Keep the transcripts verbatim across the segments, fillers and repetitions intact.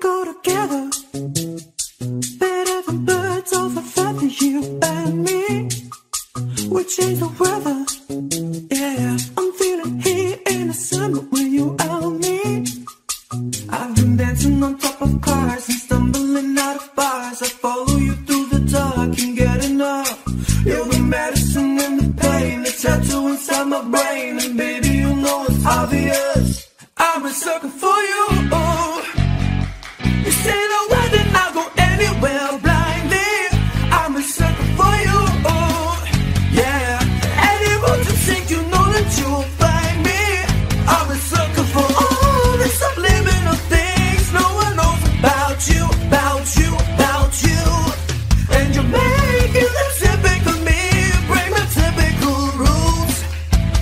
go together, better than birds of a feather. You and me, we change the weather. Yeah, I'm feeling heat in the summer when you and me. I've been dancing on top of cars and stumbling out of bars. I follow you through the dark, can't get enough. You're the medicine and the pain, the tattoo inside my brain, and baby, you know it's obvious. I've been searching for you. You say the word and I go anywhere blindly. I've been searching for you. Yeah, any road you take, you know that you'll find me. I've been searching for all the subliminal things no one knows about you, about you, about you. And you're making them typical me, break the typical rules.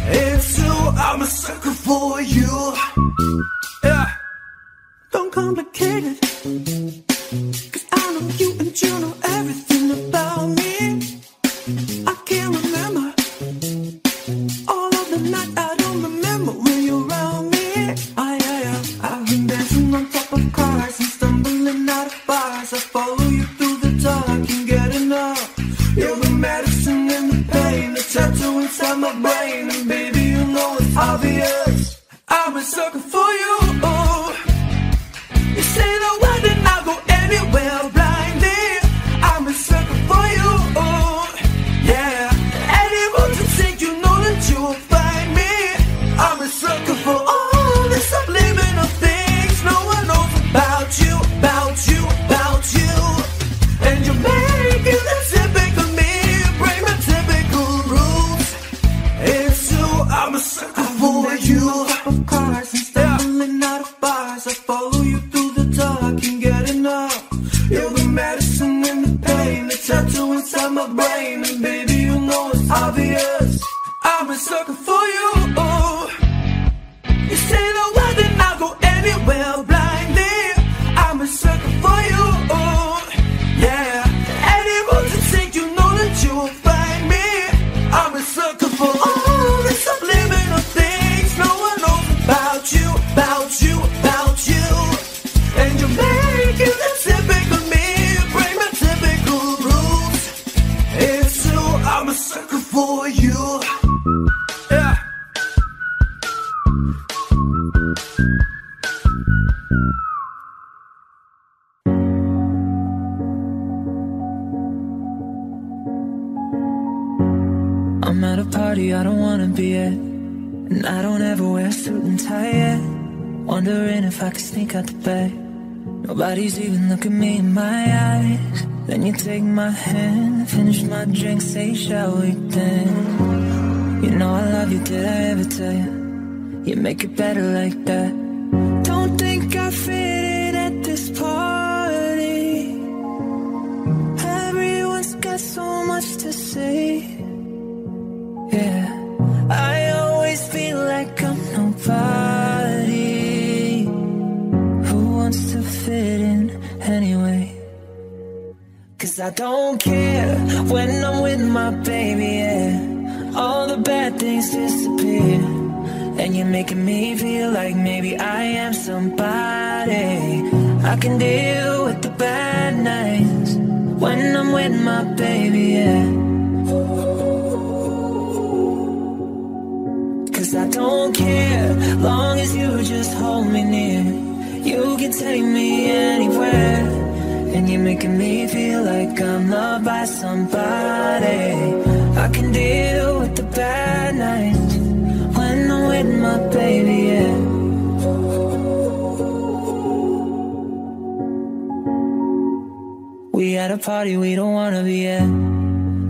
It's you, I'm a sucker for you. Yeah. Don't complicate it, 'cause I know you and you know everything about me. I can't remember all of the night. I don't remember when you're around me. Oh, yeah, yeah. I've been dancing on top of cars and stumbling out of bars. I follow you through the dark, can't get enough. You're the medicine and the pain, the tattoo inside my brain, and baby, you know it's obvious. I've been searching for you. You say the word and I go anywhere blindly. I'm a sucker for you, yeah. Any road you take, you know that you'll find me. I'm a sucker for all the subliminal things no one knows about you, about you, about you. And you're making the typical me, break my typical rules. It's you, I'm a sucker for you. Of cars and stumbling out of bars, I follow you through. Can't get enough. You're the medicine and the pain, the tattoo inside my brain, and baby, you know it's obvious. I've been searching for you. You say the word and I go anywhere blindly. I've been searching for you. Yeah, any road you take, you know that you'll find me. I've been searching for all the subliminal things no one knows about you, about you, about you. And you're making the typical me, break my typical rules. It's you, I'm a sucker for you. Yeah. I'm at a party I don't wanna be at, and I don't ever wear a suit and tie yet. Wondering if I could sneak out the bed. Nobody's even looking me in my eyes. Then you take my hand, finish my drink, say, shall we dance? You know I love you, did I ever tell you? You make it better like that. Don't think I fit in at this party. Everyone's got so much to say. Yeah, I always feel like I'm nobody. Wants to fit in anyway. 'Cause I don't care when I'm with my baby, yeah. All the bad things disappear, and you're making me feel like maybe I am somebody. I can deal with the bad nights when I'm with my baby, yeah. 'Cause I don't care, long as you just hold me near. You can take me anywhere, and you're making me feel like I'm loved by somebody. I can deal with the bad nights when I'm with my baby, yeah. We at a party we don't wanna be at.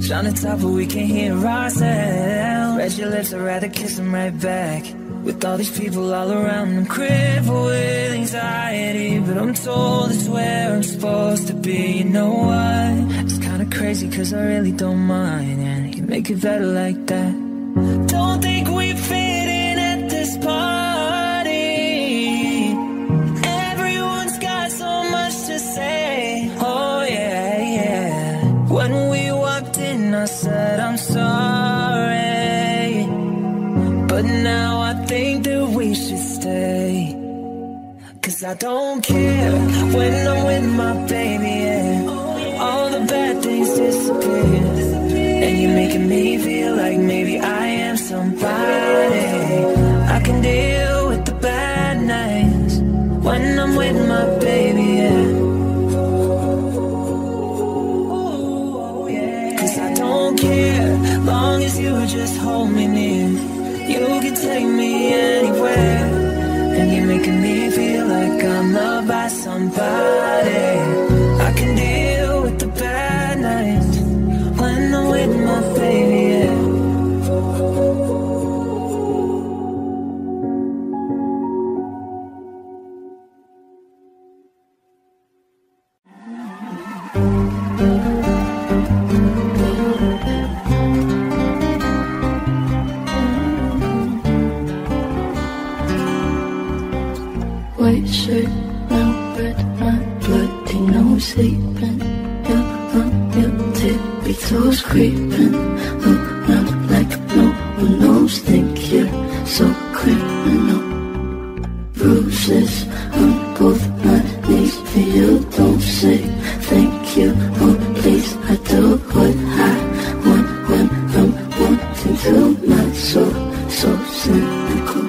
Trying to talk but we can't hear ourselves. Read your lips, I'd rather kiss them right back. With all these people all around, I'm crippled with anxiety, but I'm told it's where I'm supposed to be. You know what? It's kinda crazy 'cause I really don't mind, and you make it better like that. Don't think we fit in at this party. Everyone's got so much to say. Oh yeah, yeah. When we walked in, I said I'm sorry, but now I think that we should stay. 'Cause I don't care when I'm with my baby, yeah. All the bad things disappear, and you're making me feel like maybe I am somebody. I can deal with the bad nights when I'm with my baby, yeah. Cause I don't care, long as you just hold me near. You can take me anywhere, and you're making me feel like I'm loved by somebody. I can deal with the bad nights when I'm with my baby, creeping around like no one knows. Think you're so criminal. Bruises on both my knees for you. Don't say thank you, oh please. I do what I want when I'm wanting to. My soul so cynical.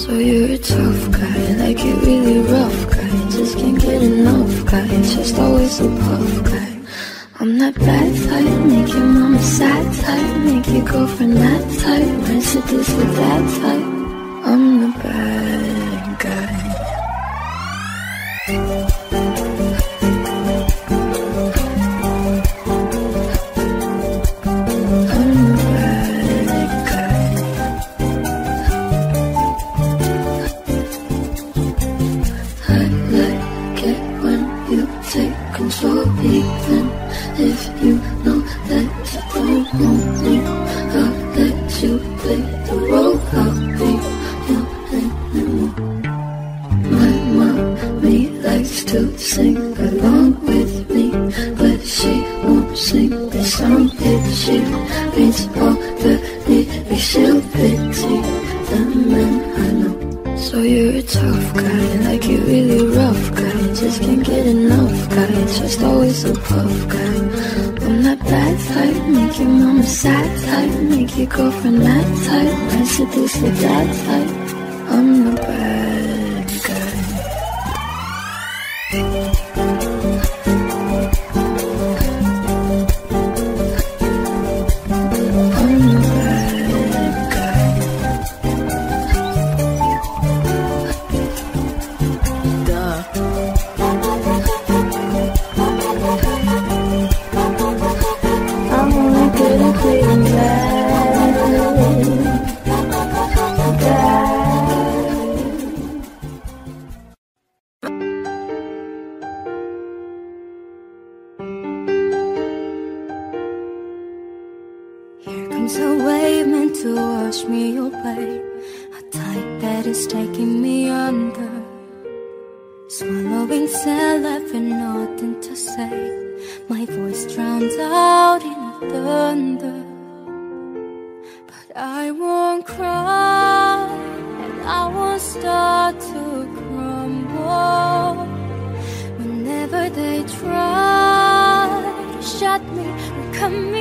So you're a tough guy, like a really rough guy. Just can't get enough guy, just always a puff guy. I'm that bad type, make your mama sad type, make your girlfriend that type, nice at this or that type. I'm the bad guy. I'm the bad guy. I like it when you take control, even if you know that you don't want me. I'll let you play the role. I'll be your animal. My mommy likes to sing along with me, but she won't sing the song. If she beats all the lyrics, she'll pity the men I know. So you're a tough guy, like you're really rough guy. Just can't get enough guy, just always a puff guy. I'm that bad type, make your mama sad type, make your girlfriend that type, I seduce the dad type. I'm the bad guy. Give me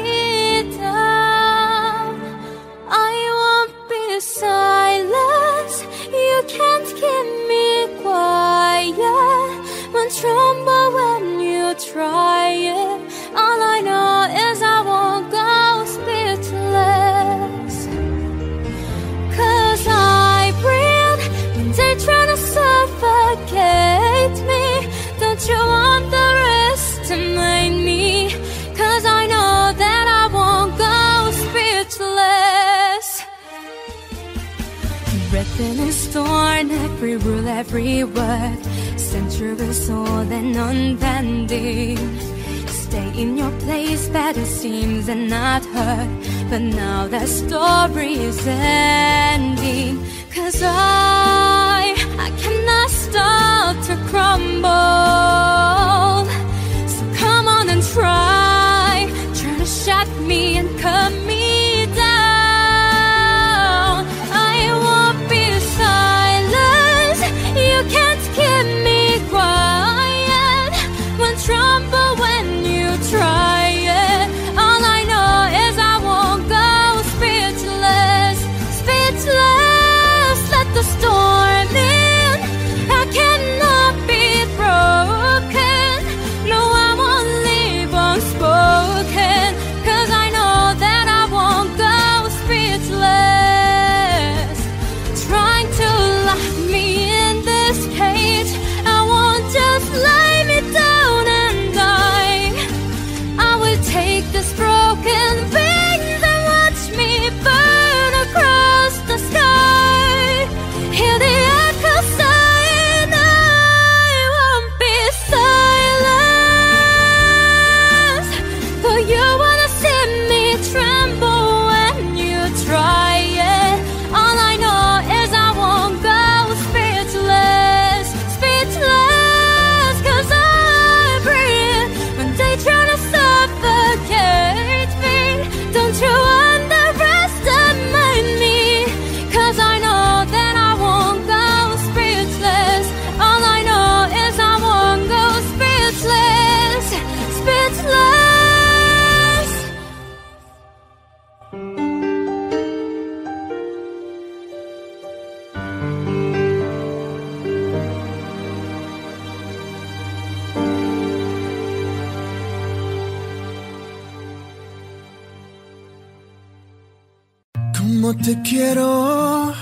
como te quiero.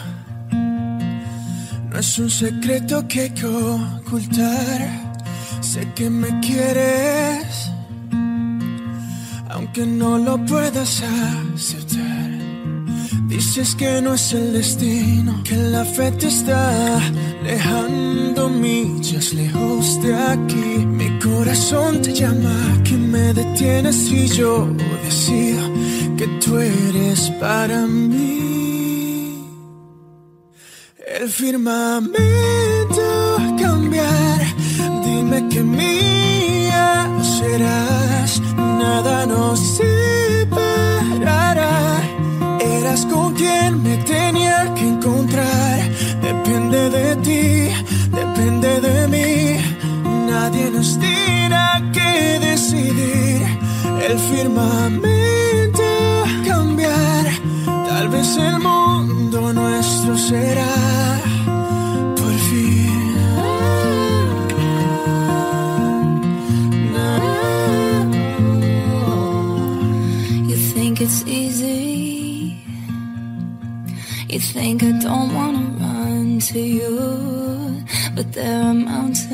No es un secreto que hay que ocultar. Sé que me quieres, aunque no lo puedas aceptar. Dices que no es el destino, que la fe te está alejando millas lejos de aquí. Mi corazón te llama, que me detienes si yo decido que tú eres para mí. El firmamento cambiar, dime que mía serás, nada nos separará. Eras con quien me tenía que encontrar. Depende de ti, depende de mí. Nadie nos dirá qué decidir. El firmamento cambiar. Tal vez el mundo nuestro será por fin. You think it's easy, you think I don't wanna run to you, but there are mountains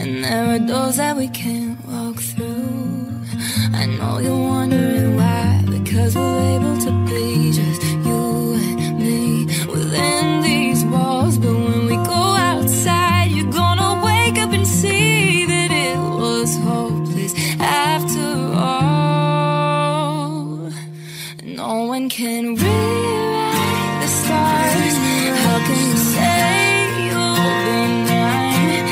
and there are doors that we can't walk through. I know you're wondering why, because we're able to be just you and me within these walls, but when we go outside, you're gonna wake up and see that it was hopeless after all. No one can rewrite the stars. How can you say you'll be mine?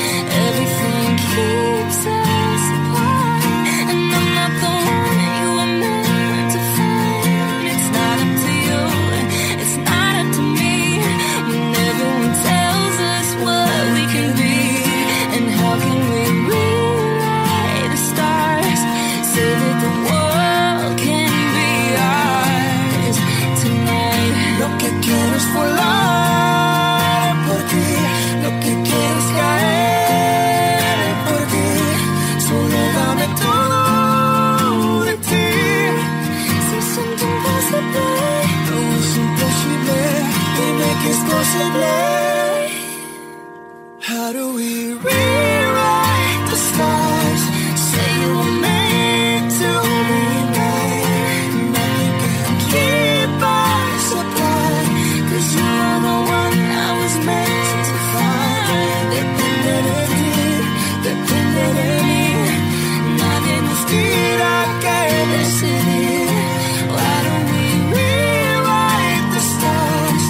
Everything keeps us apart, and I'm not the one you were meant to find. It's not up to you, it's not up to me. When everyone tells us what we can be, and how can we rewrite the stars so that the world can be ours tonight? Lo que quiero es volar por ti, lo que quiero es caer por ti. Solo dame todo de ti. Seems something possible, no es imposible. Dime que es posible. How do we rewrite the stars? Say you were meant to be mine. Nothing can keep us apart, 'cause you're the one I was meant to find. Depende de ti, depende de mí. Nadie nos dirá qué decidir. Why don't we rewrite the stars,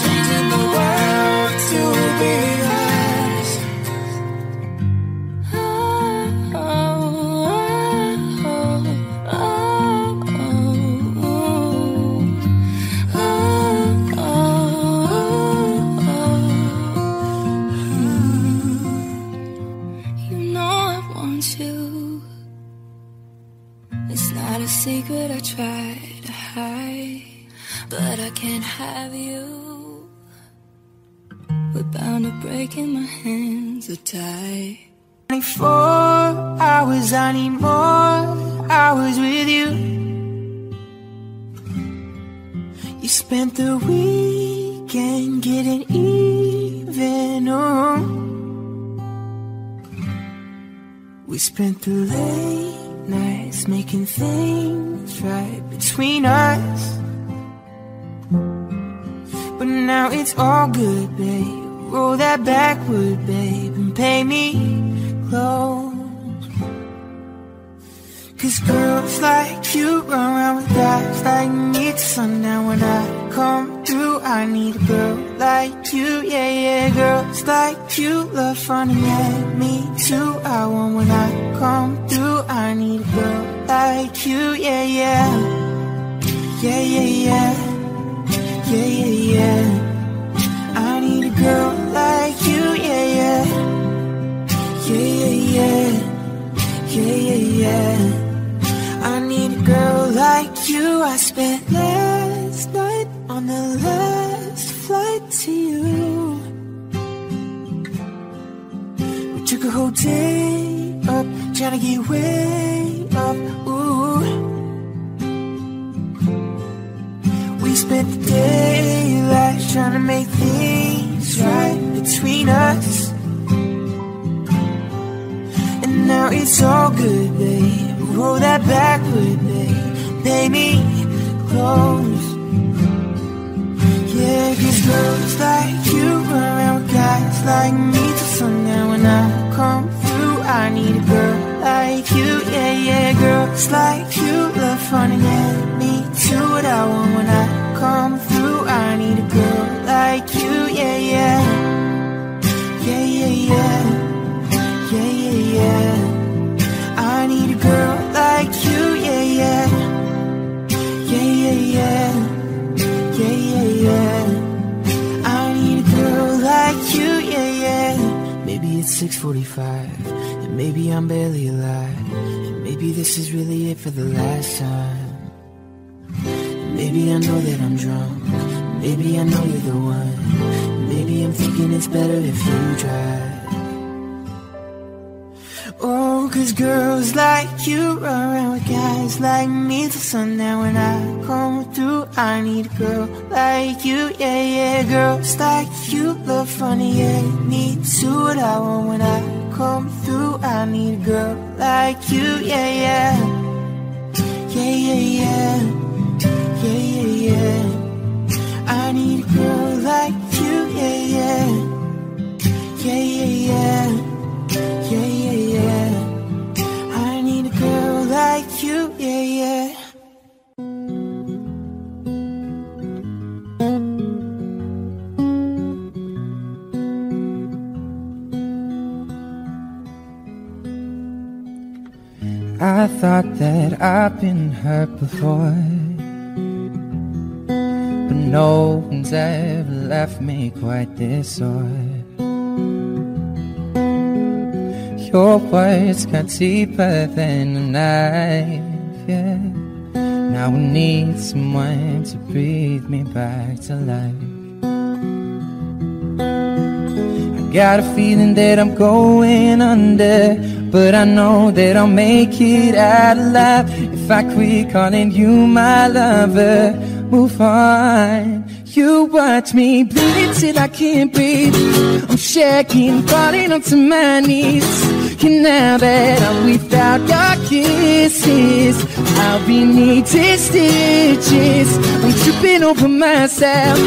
changing the world to be ours? Oh, oh, oh, oh, oh, oh, oh, oh. You know I want you. It's not a secret I try to hide, but I can't have you. We're bound to break and my hands are tied. twenty-four hours, I need more hours with you. You spent the weekend getting even on. We spent the late nights making things right between us. But now it's all good, babe. Roll that backward, babe, and pay me close. 'Cause girls like you run around with guys like me till sundown. When I come through, I need a girl like you, yeah, yeah. Girls like you love fun and yeah, me too. I want when I come through, I need a girl like you, yeah, yeah. Yeah, yeah, yeah. Yeah, yeah, yeah. I need a girl like you, yeah, yeah. Yeah, yeah, yeah. Yeah, yeah, yeah. I need a girl like you. I spent last night on the last flight to you. We took a whole day up, trying to get way up, ooh. at the daylight, trying to make things right between us. And now it's all good, babe. Roll that backward, babe. Pay me close. Yeah, cause girls like you run around with guys like me till sundown. When I come through, I need a girl like you. Yeah, yeah, girls like you love fun and get me to what I want. When I come through, I need a girl like you. Yeah, yeah, yeah, yeah, yeah, yeah, yeah, yeah. I need a girl like you. Yeah, yeah, yeah, yeah, yeah. Yeah, yeah, yeah. I need a girl like you, yeah, yeah. Maybe it's six forty-five, and maybe I'm barely alive, and maybe this is really it for the last time. And maybe I know that I'm drunk, and maybe I know you're the one, and maybe I'm thinking it's better if you drive. Oh, cause girls like you run around with guys like me till sundown. When I come through, I need a girl like you, yeah, yeah. Girls like you love funny, yeah, me to what I want. When I come through, I need a girl like you, yeah, yeah. Yeah, yeah, yeah, yeah, yeah, yeah. I need a girl like you, yeah, yeah. Yeah, yeah, yeah. Yeah, yeah, yeah. I need a girl like you, yeah, yeah. I thought that I've been hurt before, but no one's ever left me quite this sore. Your words got deeper than a knife, yeah. Now I need someone to breathe me back to life. I got a feeling that I'm going under, but I know that I'll make it out alive. If I quit calling you my lover, move on. You watch me bleed till I can't breathe. I'm shaking, falling onto my knees. And now that I'm without your kisses, I'll be needing stitches. I'm tripping over myself,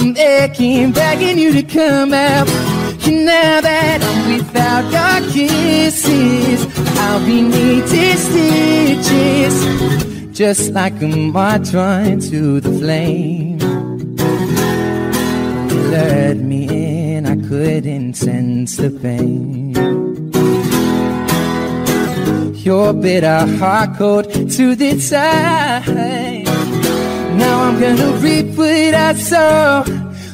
I'm aching, begging you to come out. And now that I'm without your kisses, I'll be needing stitches. Just like a moth drawn to the flame, you lured me in, I couldn't sense the pain. Your bitter heart cold to the tide. Now I'm gonna reap what I sow.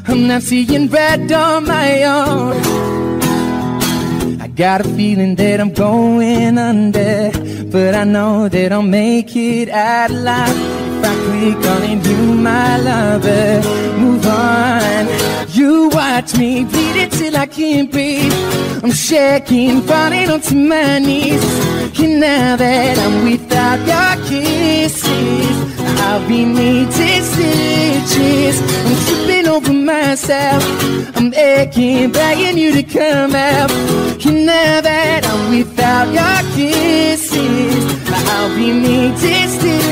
I'm not seeing red on my own. I got a feeling that I'm going under, but I know that I'll make it out alive. If I quit calling you my lover, move on. You watch me bleed it till I can't breathe. I'm shaking, falling onto my knees. And now that I'm without your kisses, I'll be needing stitches. I'm tripping over myself, I'm aching, begging you to come out. And now that I'm without your kisses, I'll be needing stitches.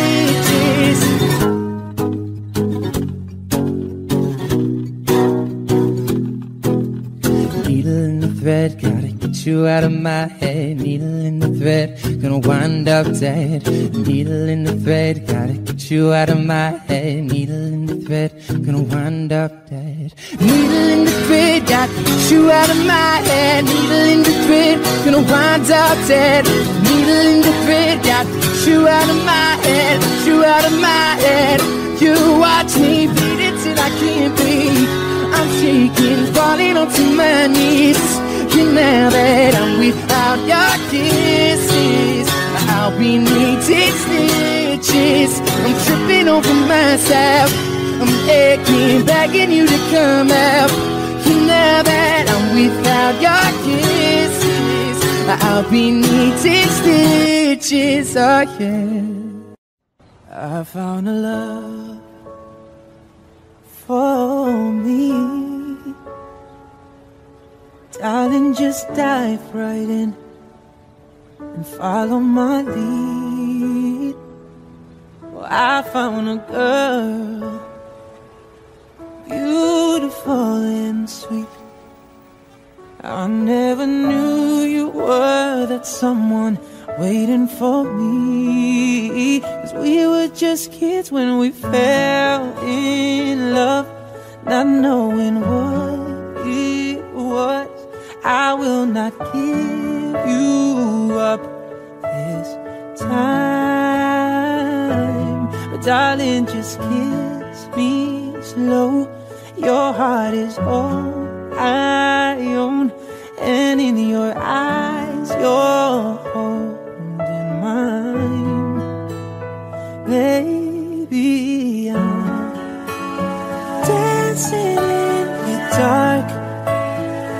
Thread, gotta get you out of my head. Needle in the thread, gonna wind up dead. Needle in the thread, gotta get you out of my head. Needle in the thread, gonna wind up dead. Needle in the thread, gotta get you out of my head. Needle in the thread, gonna wind up dead. Needle in the thread, gotta get you out of my head. Get you out of my head. You watch me bleed it till I can't breathe. I'm shaking, falling onto my knees. Now that I'm without your kisses, I'll be needing stitches. I'm tripping over myself, I'm aching, begging you to come out. Now that I'm without your kisses, I'll be needing stitches, oh yeah. I found a love for me. Darling, just dive right in and follow my lead. Well, I found a girl, beautiful and sweet. I never knew you were that someone waiting for me. 'Cause we were just kids when we fell in love, not knowing what it was. I will not give you up this time. But darling, just kiss me slow. Your heart is all I own, and in your eyes you're holding mine. Baby, I'm dancing in the dark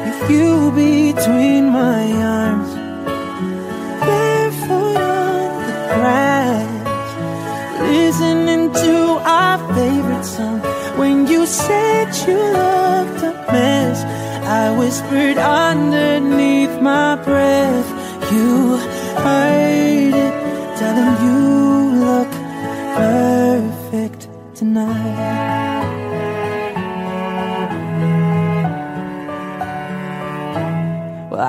with you between my arms, barefoot on the grass, listening to our favorite song. When you said you loved a mess, I whispered underneath my breath. You heard it, darling, you look perfect tonight. Well,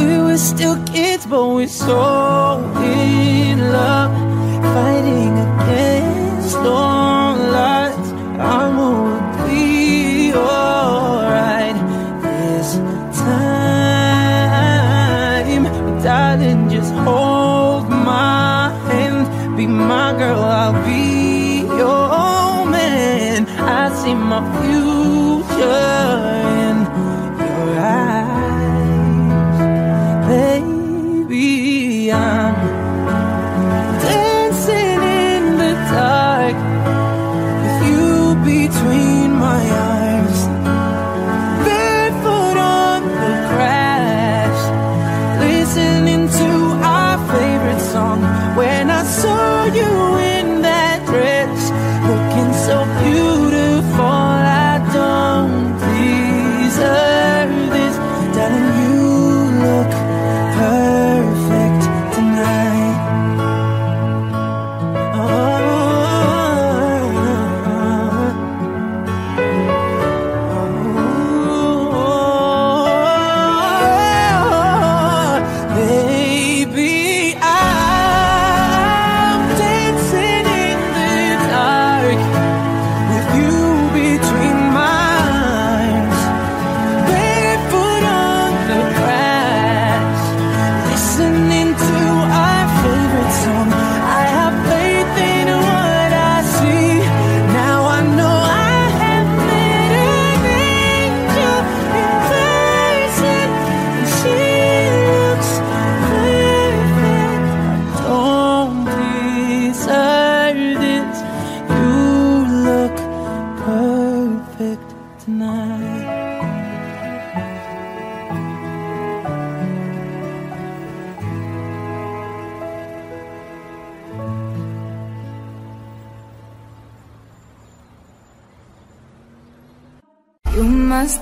We were still kids, but we're so in love, fighting against long lies. I'm gonna be alright this time. But darling, just hold my hand, be my girl, I'll be your man. I see my future in your eyes. Baby, I'm dancing in the dark between my arms, barefoot on the grass, listening to our favorite song. When I saw you in that dress, looking so beautiful, I don't deserve this. Darling, you look perfect tonight. Oh,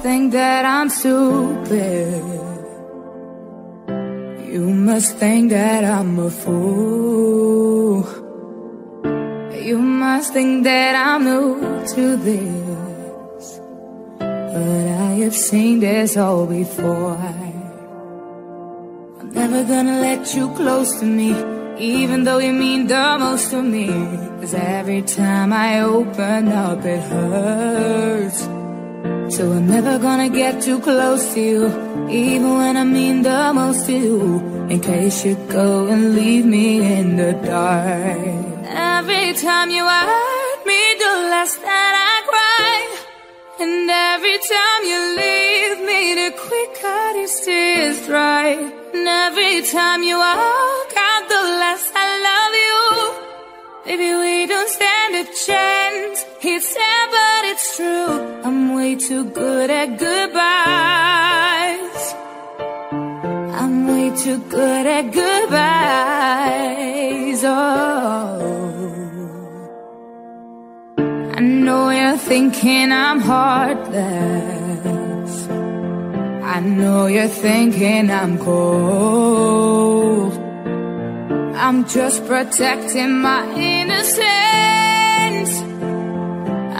think that I'm stupid. You must think that I'm a fool. You must think that I'm new to this, but I have seen this all before. I'm never gonna let you close to me, even though you mean the most to me. 'Cause every time I open up it hurts. So I'm never gonna get too close to you, even when I mean the most to you, in case you go and leave me in the dark. Every time you hurt me, the less that I cry. And every time you leave me, the quicker these tears dry. And every time you walk out, the less I love you. Baby, we don't stand a chance. It's sad, but it's true. I'm way too good at goodbyes. I'm way too good at goodbyes. Oh, I know you're thinking I'm heartless. I know you're thinking I'm cold. I'm just protecting my innocence.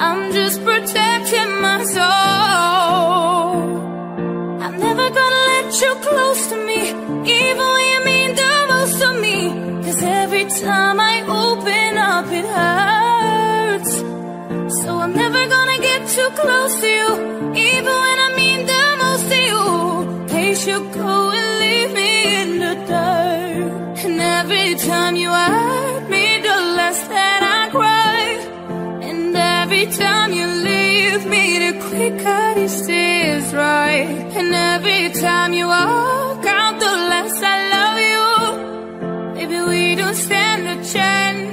I'm just protecting my soul. I'm never gonna let you close to me, even when you mean the most to me. 'Cause every time I open up, it hurts. So I'm never gonna get too close to you, even when I mean the most to you. Place you go and leave me in the dirt. And every time you hurt me, the less that I cry. And every time you leave me, the quicker these tears dry. And every time you walk out, the less I love you. Maybe we don't stand a chance.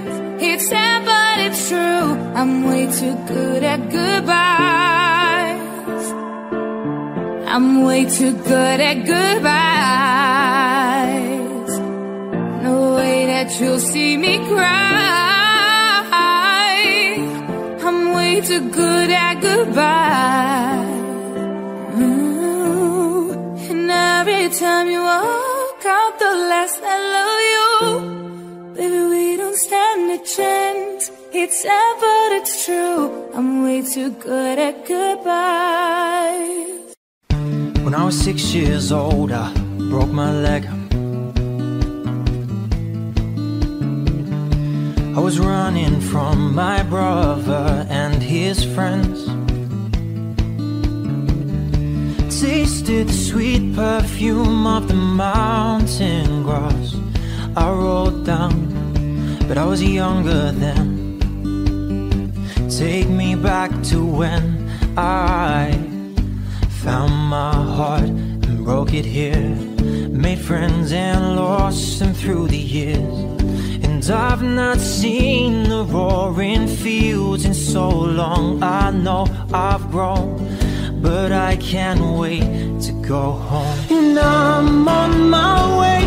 It's sad, but it's true. I'm way too good at goodbyes. I'm way too good at goodbyes. No way that you'll see me cry. I'm way too good at goodbyes. Ooh. And every time you walk out, the less I love you. Baby, we don't stand a chance. It's sad, but it's true. I'm way too good at goodbyes. When I was six years old, I broke my leg. I was running from my brother and his friends. Tasted the sweet perfume of the mountain grass. I rolled down, but I was younger then. Take me back to when I found my heart and broke it here. Made friends and lost them through the years. And I've not seen the roaring fields in so long. I know I've grown, but I can't wait to go home. And I'm on my way,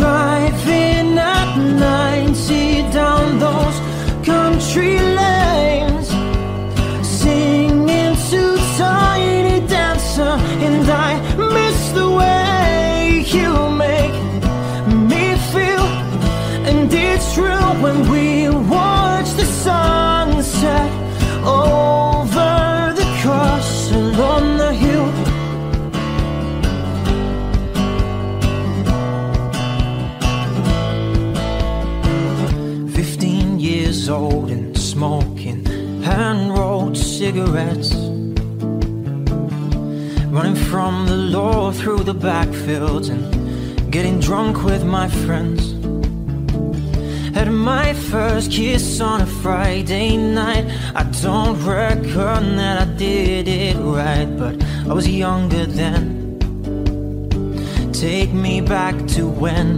driving at ninety down those country lanes, singing to tiny dancer, and I miss the way you make me feel. And it's true when we watch the sunset over the castle on the hill. Old and smoking hand-rolled cigarettes, running from the law through the backfields and getting drunk with my friends. Had my first kiss on a Friday night. I don't reckon that I did it right, but I was younger then. Take me back to when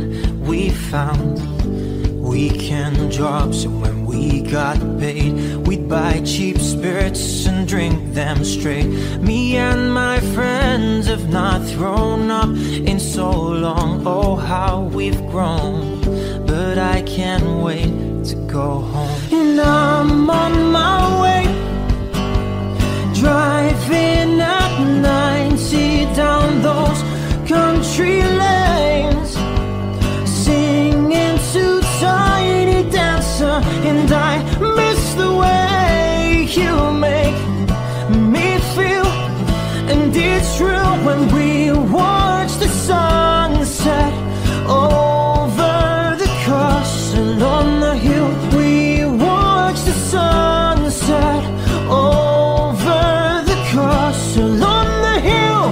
we found weekend jobs, and when we got paid, we'd buy cheap spirits and drink them straight. Me and my friends have not thrown up in so long. Oh, how we've grown, but I can't wait to go home. And I'm on my way, driving at ninety down those country lanes, singing to tiny dancer, and I miss the way you make me feel. And it's true when we watch the sunset over the castle on the hill. We watch the sunset over the castle on the hill.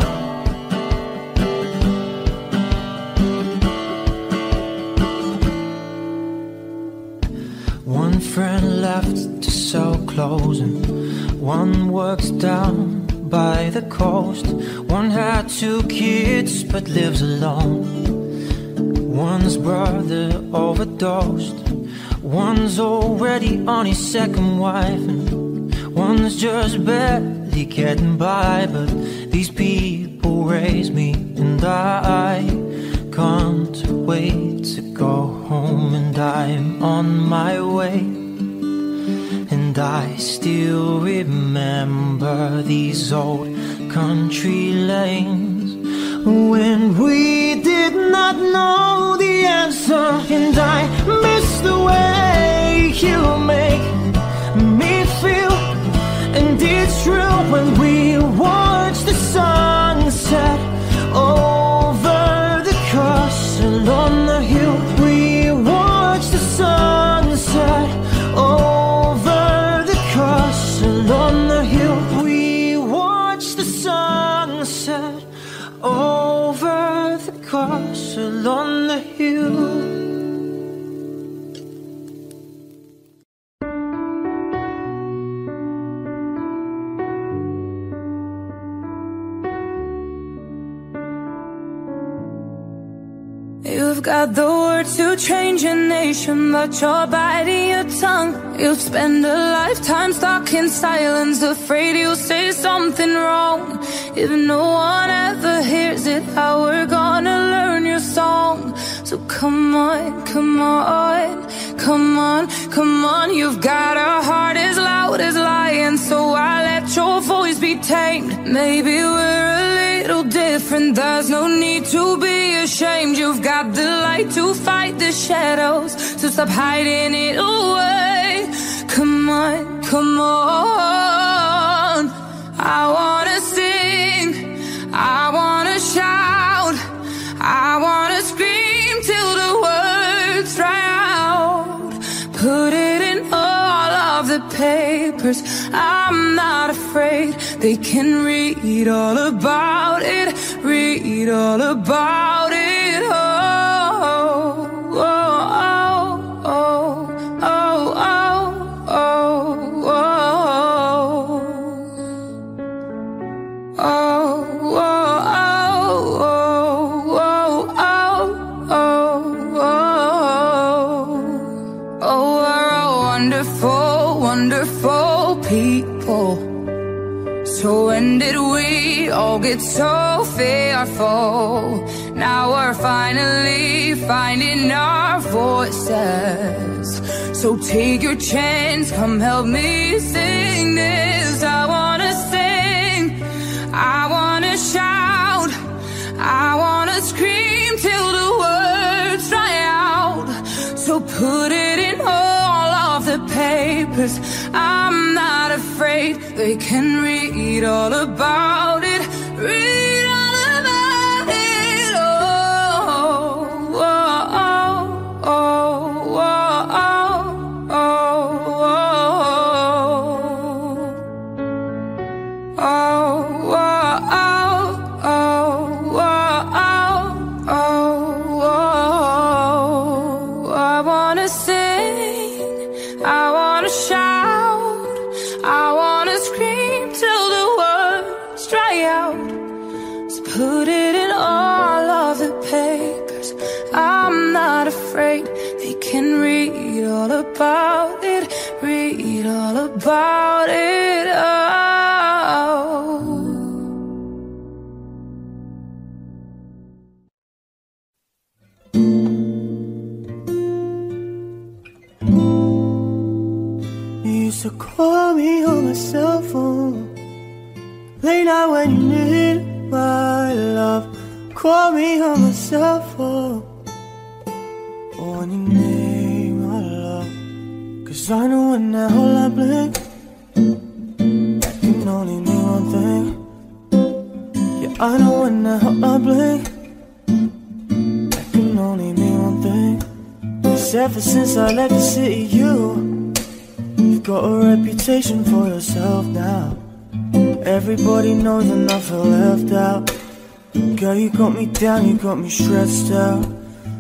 Friend left to sell clothes and One works down by the coast. One had two kids but lives alone. One's brother overdosed. One's already on his second wife, and one's just barely getting by. But these people raise me, and I can't wait to go home. And I'm on my way, and I still remember these old country lanes when we did not know the answer. And I miss the way you make me feel, and it's true when we watch the sunset over the castle on the hill. We watch the sunset over on the hill. We watch the sunset over the castle on the hill. You've got the words to change a nation, but your body, your tongue. You'll spend a lifetime stuck in silence, afraid you'll say something wrong. If no one ever hears it, how we're gonna learn your song. So come on, come on, come on, come on. You've got a heart as loud as lions, so I let your voice be tamed. Maybe we're a little different, there's no need to be ashamed. You've got the light to fight the shadows, so stop hiding it away. Come on, come on. I wanna sing, I wanna shout, I wanna scream till the words dry out. Put it in all of the papers, I'm not afraid. They can read all about it, read all about it. Oh, oh, oh, oh, oh, oh, oh, oh, oh, oh, oh, we're all wonderful, wonderful people. So when did we all get so fearful? Now we're finally finding our voices. So take your chance, come help me sing this. I wanna sing, I wanna shout, I wanna scream till the words dry out. So put it in all of the papers, I'm not afraid. They can read all about it, read all about it. Oh, oh, oh, oh, oh, oh, oh, oh. About it, read all about it. Oh, you used to call me on my cell phone late night when you needed my love. Call me on my cell phone when you needed. Cause I know when that whole I blink, I can only mean one thing. Yeah, I know when that whole I blink, I can only mean one thing. Cause ever since I left the city, you you've got a reputation for yourself now. Everybody knows and I feel left out. Girl, you got me down, you got me stressed out.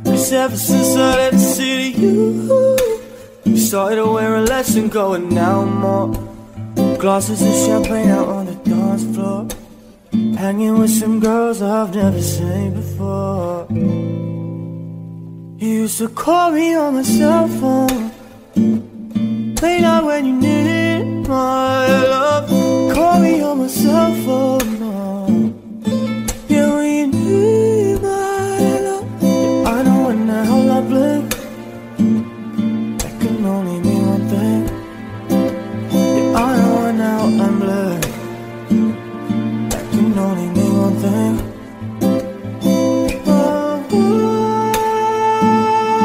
Cause ever since I left the city, you started to wear a less and going now more. Glasses of champagne out on the dance floor, hanging with some girls I've never seen before. You used to call me on my cell phone late night when you needed my love. Call me on my cell phone, no. Yeah, when you need my love, yeah, I know when the hell I blink. That can only mean one thing. Yeah, I know when now I'm blurred. That can only mean one thing. When I'm with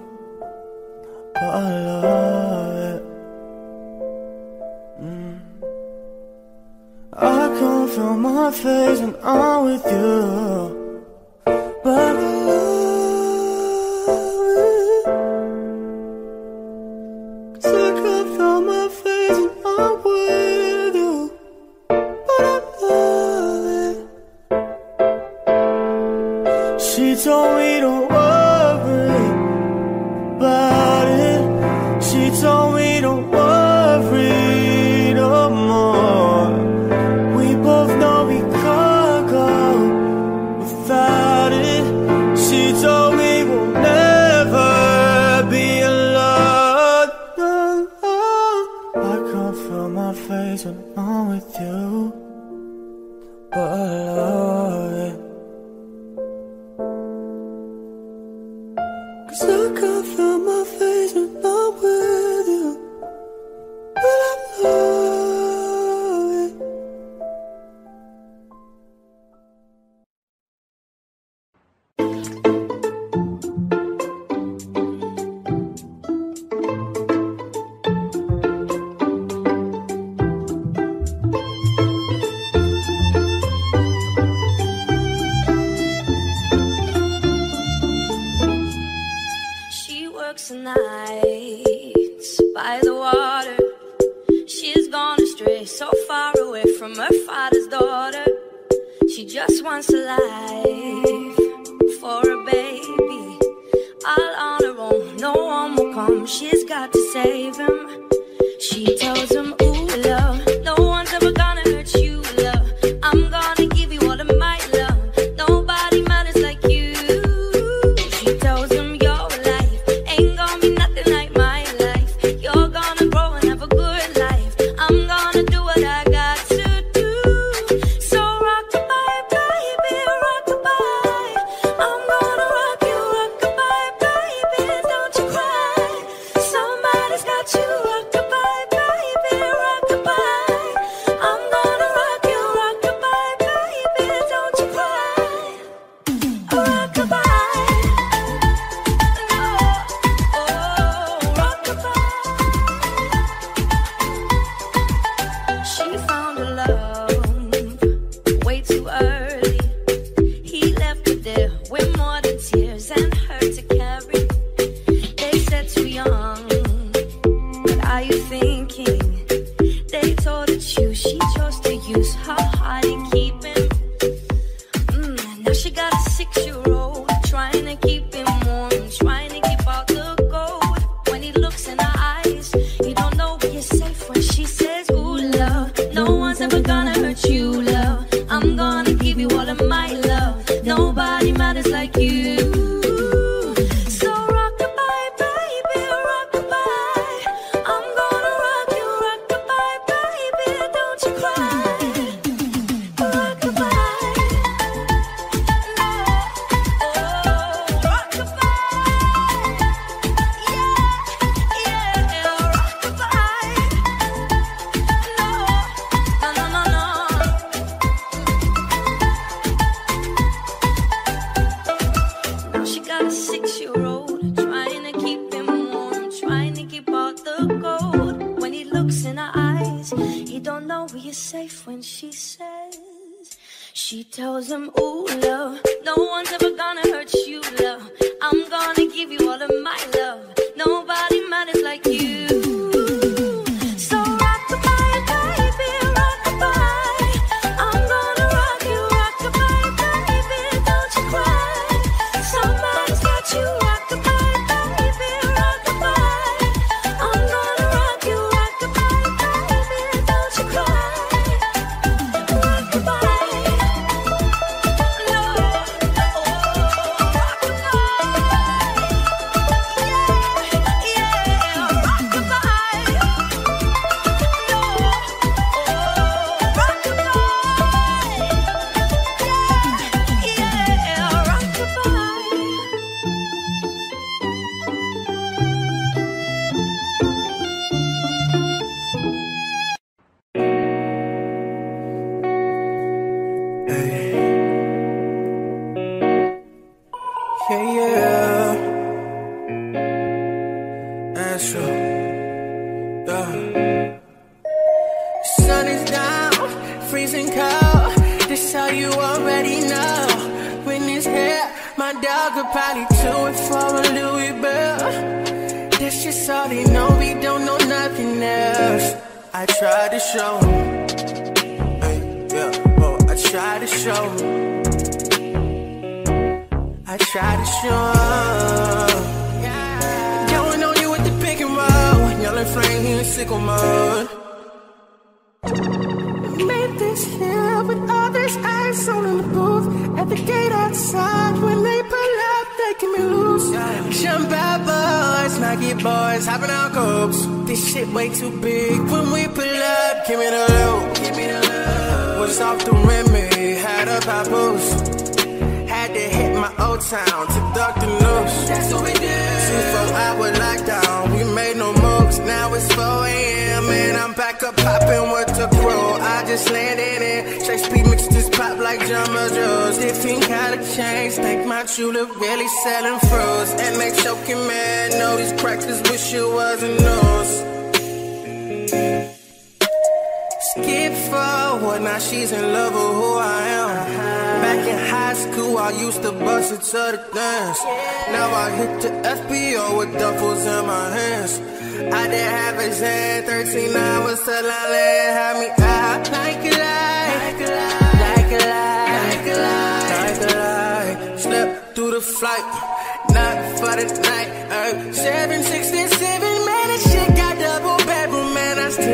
you, but I love it. mm. I can't feel my face when I'm with you, but I love it. 'Cause I can't feel my face when I'm with you, but I love it. She told me to so we don't worry no more. We both know we can't go without it. She told me we'll never be alone. I can't feel my face when I'm with you, but I love it. 'Cause I can't feel my face when I'm with you. She tells him, ooh, love, no one's ever gonna hurt you, love. I'm gonna give you all of my love. Nobody matters like you. So rock-a-bye, baby, rock-a-bye. I'm gonna rock you, rock-a-bye, baby, don't you cry. Somebody's got you, rock-a-bye, baby, rock-a-bye. I'm gonna rock you, rock-a-bye, baby, don't you cry. Look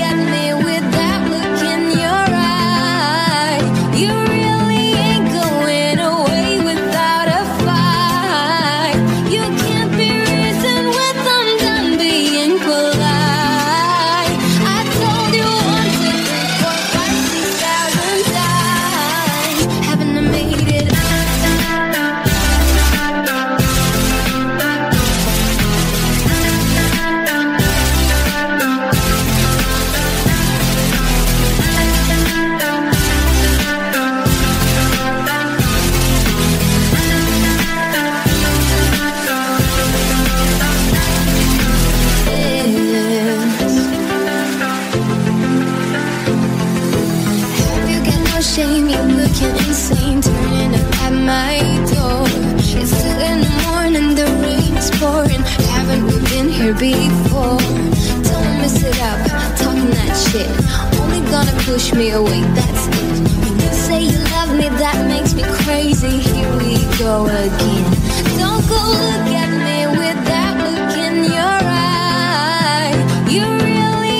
at me with that look in your eye. You really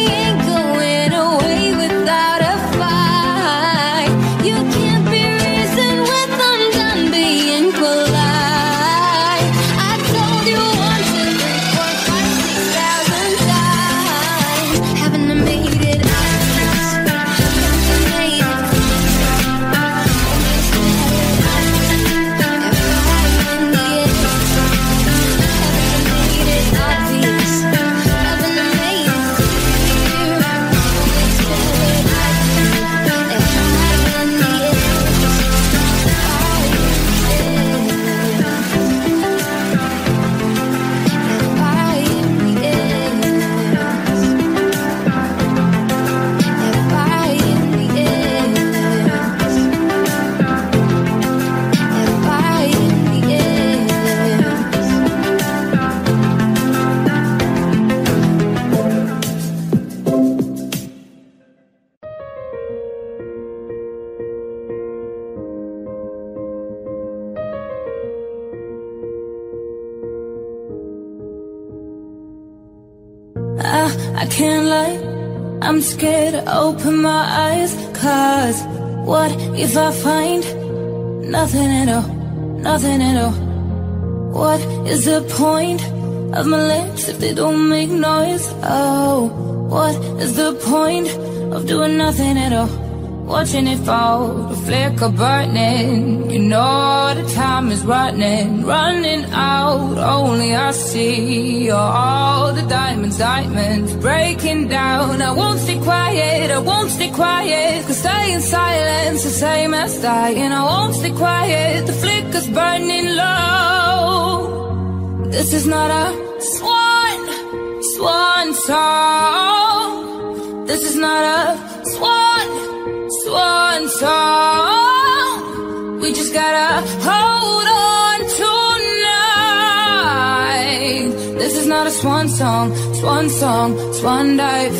I, I can't lie, I'm scared to open my eyes. Cause what if I find nothing at all, nothing at all? What is the point of my lips if they don't make noise? Oh, what is the point of doing nothing at all? Watching it fall, the flicker burning. You know the time is running, running out. Only I see all the diamonds, diamonds breaking down. I won't stay quiet, I won't stay quiet, cause staying silent's the same as dying. I won't stay quiet, the flicker's burning low. This is not a swan, swan song. This is not a swan, one song. We just gotta hold on tonight. This is not a swan song, swan song, swan dive.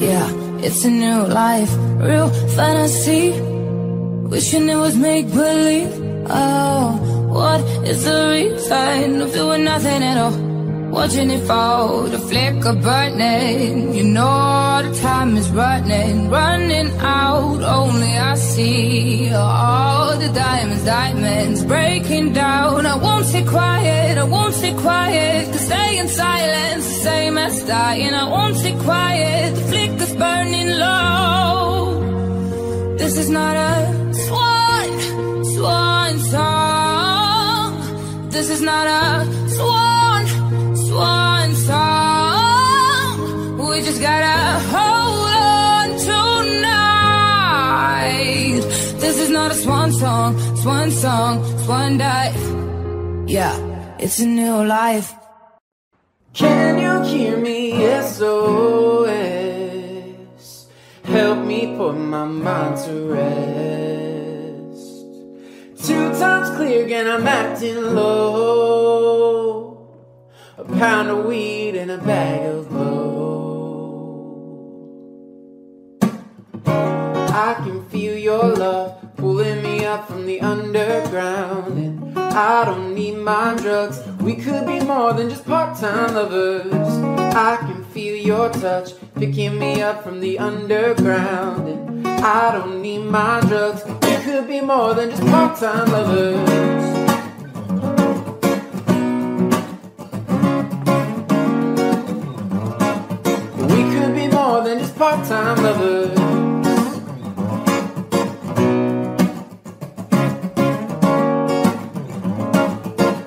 Yeah, it's a new life, real fantasy. Wishing it was make-believe. Oh, what is the reason of doing nothing at all? Watching it fall, the flicker burning. You know the time is running, running out. Only I see all the diamonds, diamonds breaking down. I won't stay quiet, I won't stay quiet, cause staying silent's the same as dying. I won't stay quiet, the flicker's burning low. This is not a swan, swan song. This is not a swan, one song. We just gotta hold on tonight. This is not a swan song, swan song, swan dive. Yeah, it's a new life. Can you hear me? S O S, help me put my mind to rest. Two times clear again, I'm acting low. A pound of weed and a bag of blow. I can feel your love pulling me up from the underground, and I don't need my drugs. We could be more than just part-time lovers. I can feel your touch picking me up from the underground, and I don't need my drugs. We could be more than just part-time lovers. Than just part-time lovers.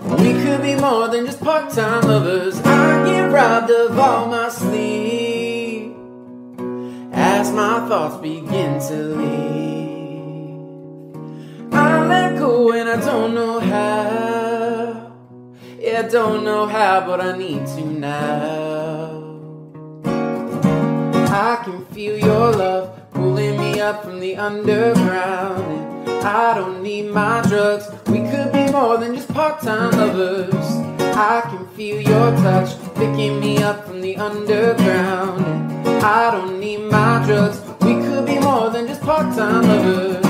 We could be more than just part-time lovers. I get robbed of all my sleep as my thoughts begin to leave. I let go and I don't know how. Yeah, I don't know how, but I need to now. I can feel your love pulling me up from the underground, and I don't need my drugs. We could be more than just part-time lovers. I can feel your touch picking me up from the underground, and I don't need my drugs. We could be more than just part-time lovers.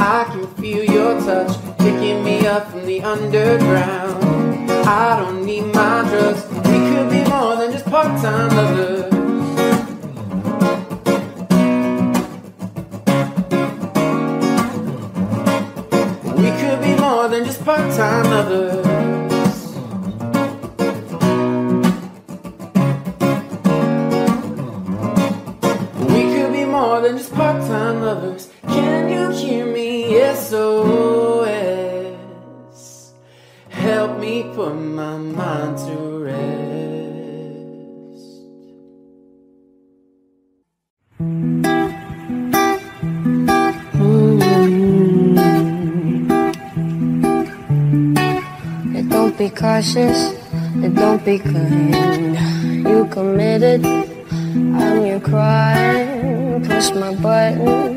I can feel your touch picking me up from the underground. I don't need my drugs. We could be more than just part-time lovers. We could be more than just part-time lovers. We could be more than just part-time lovers. Can you hear me? S O S, help me put my mind to rest. Mm-hmm. And don't be cautious, and don't be kind. You committed, I'm your crime. Push my button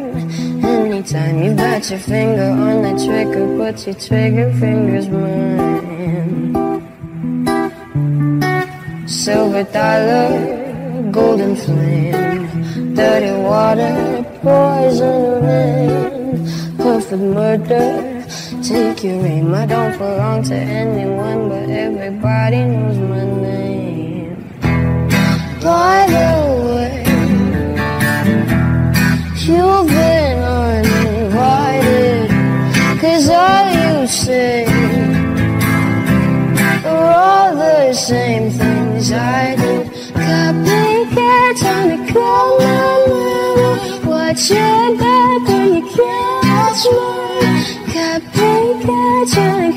anytime you got your finger on the trigger, put your trigger fingers mine. Silver dollar, golden flame, dirty water, poison rain. Perfume with the murder. Take your aim, I don't belong to anyone, but everybody knows my name. By the way, you've been uninvited, 'cause all you say are all the same things I did. Copycats on the color, watch your back when you catch me. Copycats on the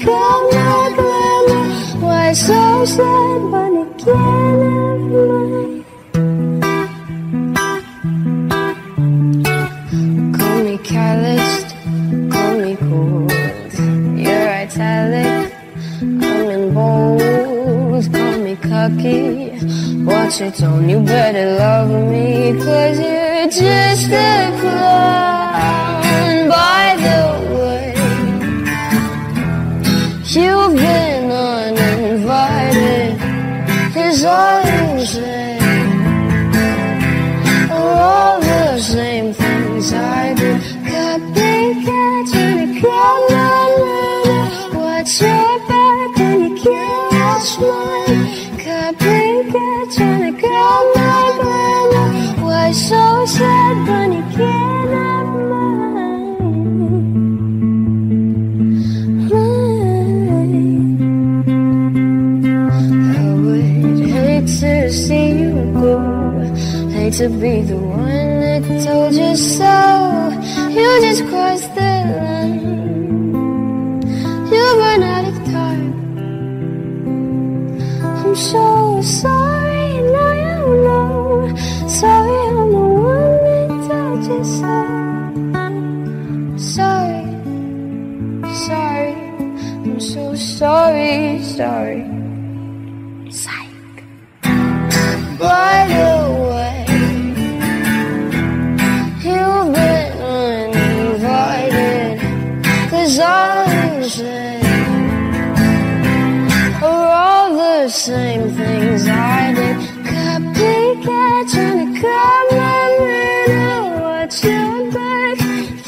color, why so sad when you can't. Call me calloused, call me cold, you're italic, I'm in bold. Call me cocky, watch your tone, you better love me, 'cause you're just a clown. By the way, you've been uninvited, 'cause all you say are all the same things I did. Copycats in a crowd, watch your back when you can't smile. Copycats trying to grab my glamour. Why so sad when you can't have mine? Mine. I would hate to see you go, hate to be the one that told you so. You just crossed the line, you run out of time. I'm so sorry, now you know. Sorry, I'm the one that told you so. Sorry, sorry, I'm so sorry, sorry. Psych. By the way, you've been uninvited, 'cause all you say are all the same things I did. Copycats trying to grab my middle. Watch your back,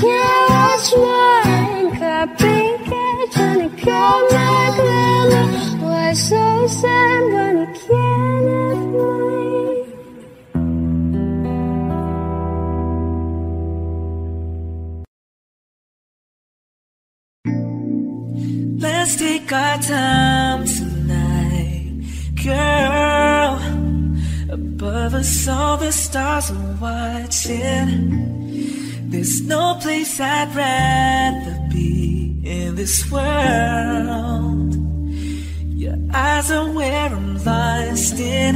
can't watch mine. Copycats trying to grab my glitter. Why so sad when you can't have mine? Let's take our time tonight, girl. Above us all the stars are watching. There's no place I'd rather be in this world. Your eyes are where I'm lost in.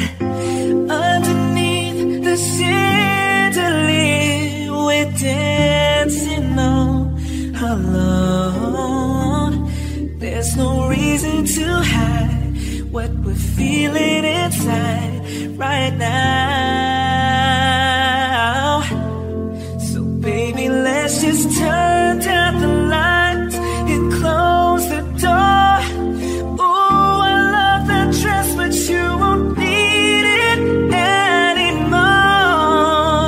Underneath the chandelier, we're dancing all alone. There's no reason to hide what we're feeling inside right now. So baby, let's just turn down the lights and close the door. Oh, I love that dress, but you won't need it anymore.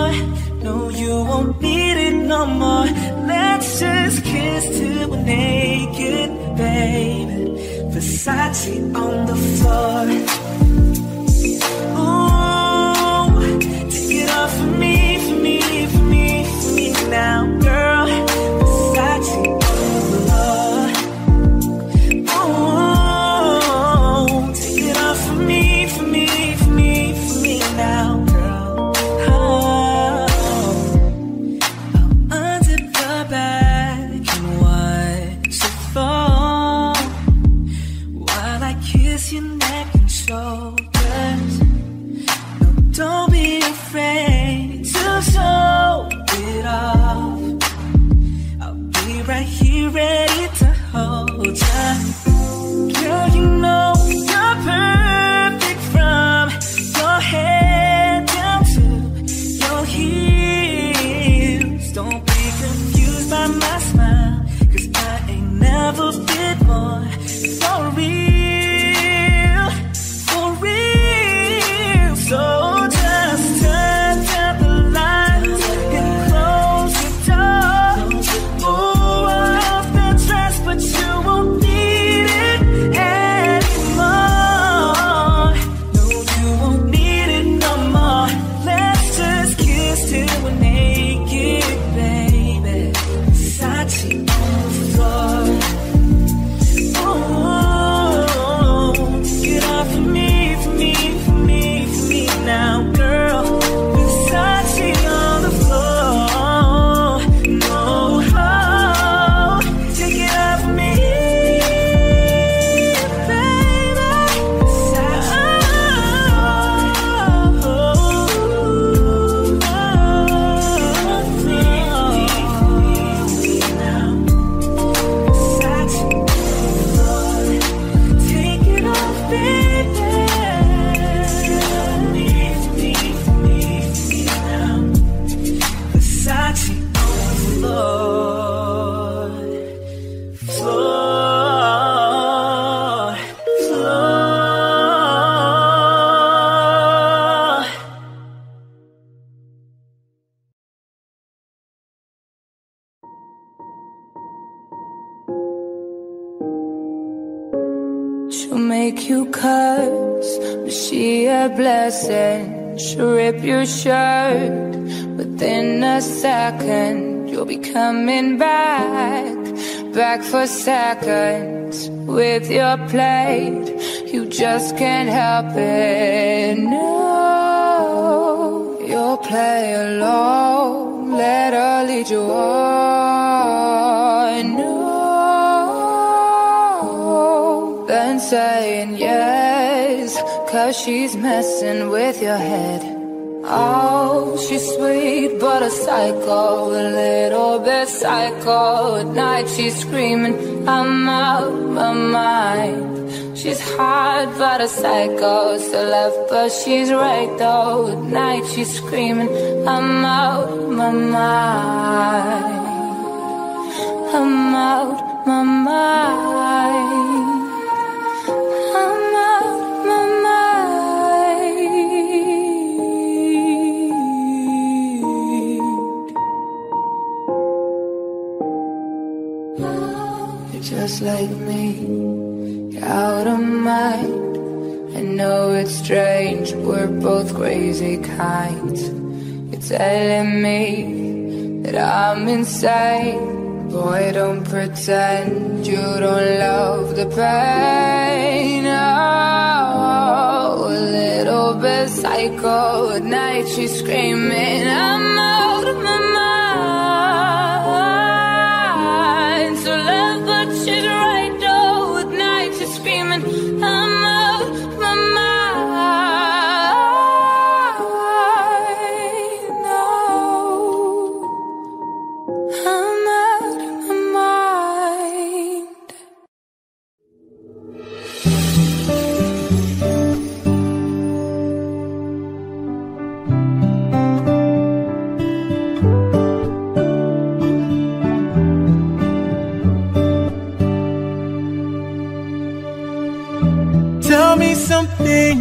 No, you won't need it no more. Let's just kiss till we're naked, baby. Versace on the floor. Ooh, take it off for me, for me, for me, for me now, girl. Versace on the floor. Ooh, take it off for me, for me, for me, for me now, girl. Oh, I'll unzip the back and watch it fall. Your neck and shoulders. No, don't be afraid to show it off. I'll be right here ready to hold you. Girl, you know you're perfect from your head down to your heels. Don't be confused by my smile, 'cause I ain't never been more for real. So just turn down the lights and close the door. Oh, I make you curse, but she a blessing. She'll rip your shirt within a second. You'll be coming back, back for seconds with your plate. You just can't help it. No, you'll play along, let her lead you on. No, then saying yes, 'cause she's messing with your head. Oh, she's sweet but a psycho, a little bit psycho. At night she's screaming, I'm out my mind. She's hot but a psycho, still left but she's right though. At night she's screaming, I'm out my mind. I'm out my mind. I'm out my mind. You're just like me, out of mind. I know it's strange, we're both crazy kinds. You're telling me that I'm insane. Boy, don't pretend you don't love the pain. Oh, a little bit psycho. At night she's screaming, I'm out of my mind. So left but she's right, screaming, I'm out my mind. No, I'm out my mind. Something,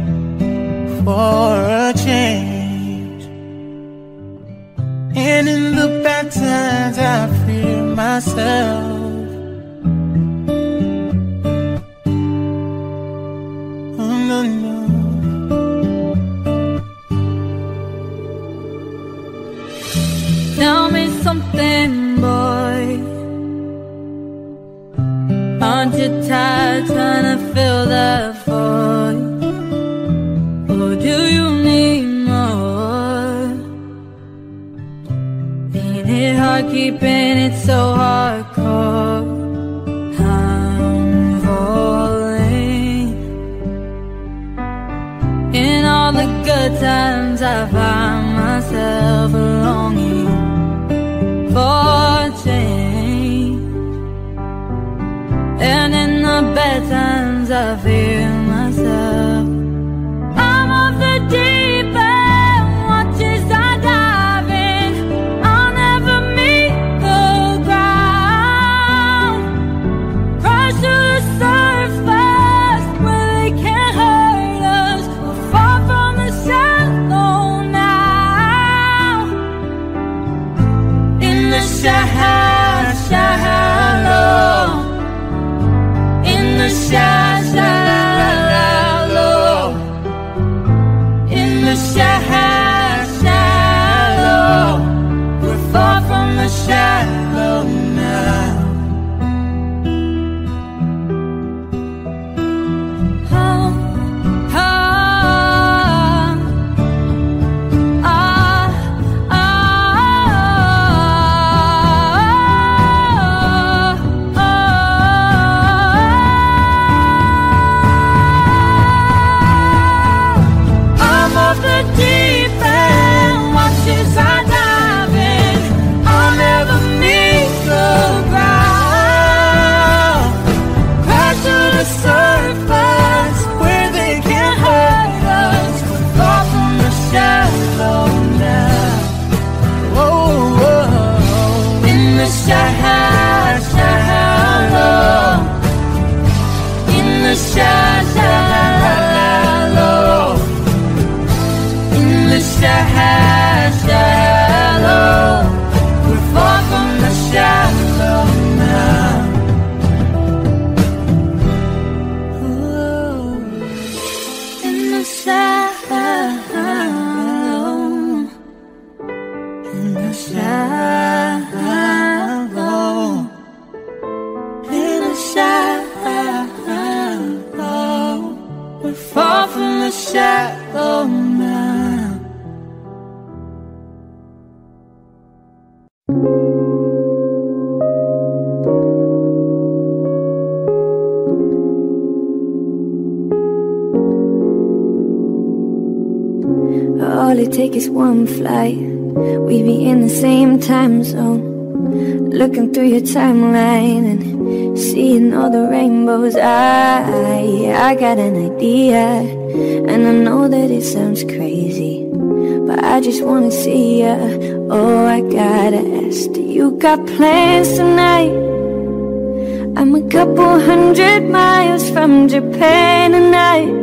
for a change, and in the bad times I fear myself. Oh no no. Tell me something, boy, aren't you tired trying to fill the void? Do you need more? Ain't it hard keeping it so hardcore? I'm falling, in all the good times I find myself longing for change, and in the bad times I fear myself. Sha sha la la. only take us one flight, we'd be in the same time zone. Looking through your timeline and seeing all the rainbows. I, I got an idea, and I know that it sounds crazy, but I just wanna see ya. Oh, I gotta ask, do you got plans tonight? I'm a couple hundred miles from Japan tonight.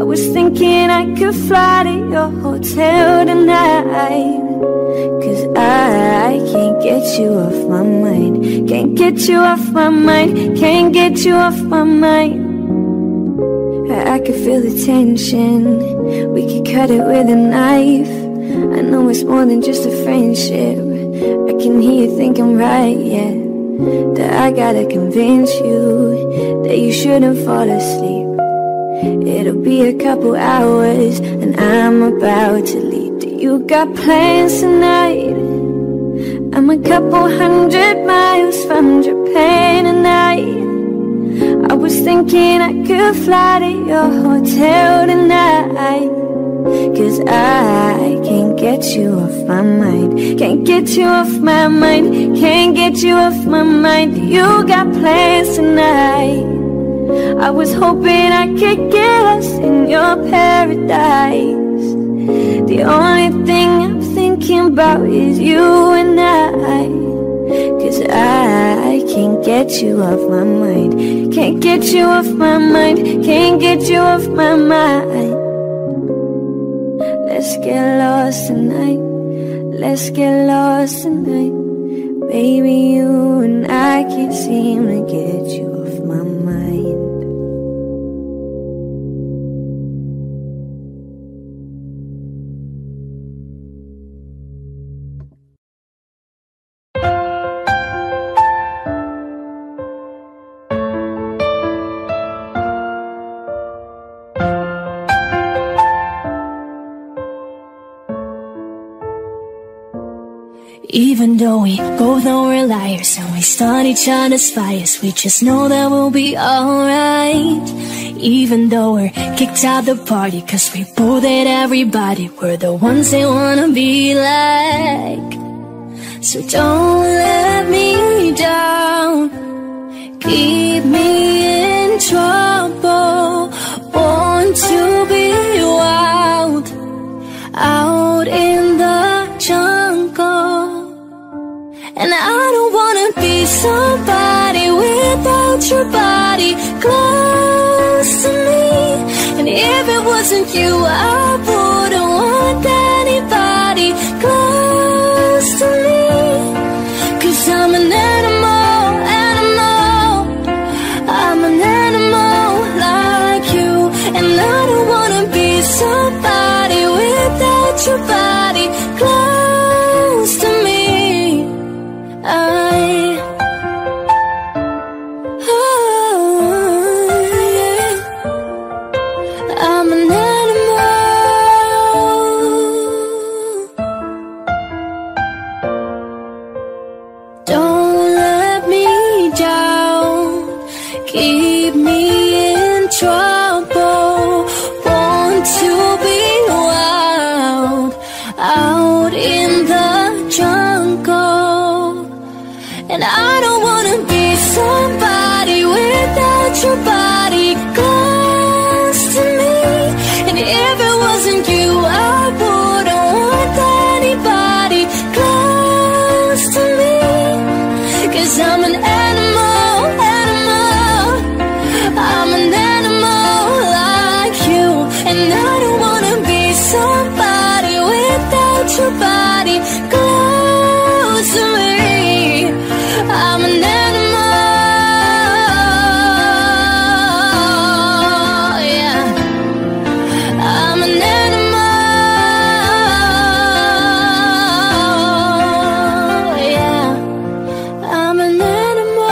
I was thinking I could fly to your hotel tonight, 'cause I, I can't get you off my mind. Can't get you off my mind. Can't get you off my mind. I, I could feel the tension. We could cut it with a knife. I know it's more than just a friendship. I can hear you thinking right, yeah, that I gotta convince you that you shouldn't fall asleep. It'll be a couple hours and I'm about to leave. Do you got plans tonight? I'm a couple hundred miles from Japan tonight. I was thinking I could fly to your hotel tonight, 'cause I can't get you off my mind. Can't get you off my mind. Can't get you off my mind. Do you got plans tonight? I was hoping I could get us in your paradise. The only thing I'm thinking about is you and I, 'cause I can't get you off my mind. Can't get you off my mind. Can't get you off my mind. Let's get lost tonight. Let's get lost tonight. Baby, you and I can't seem to get you off my mind. Even though we both know we're liars and we start each other's fires, we just know that we'll be alright. Even though we're kicked out the party 'cause we both hate everybody, we're the ones they wanna be like. So don't let me down, keep me in trouble. Want to be wild, out in the jungle. And I don't wanna be somebody without your body close to me. And if it wasn't you, I wouldn't want anybody close to me. 'Cause I'm an animal, animal. I'm an animal like you. And I don't wanna be somebody without your body close to me. I, oh, yeah. I'm an animal. Don't let me down, keep me in trouble. Want to be wild, out in the jungle. And I don't wanna be somebody without your body close to me. And if it wasn't you, I wouldn't want anybody close to me. 'Cause I'm an animal, animal. I'm an animal like you. And I don't wanna be somebody without your body close to me. I'm an animal, yeah. I'm an animal, yeah. I'm an animal,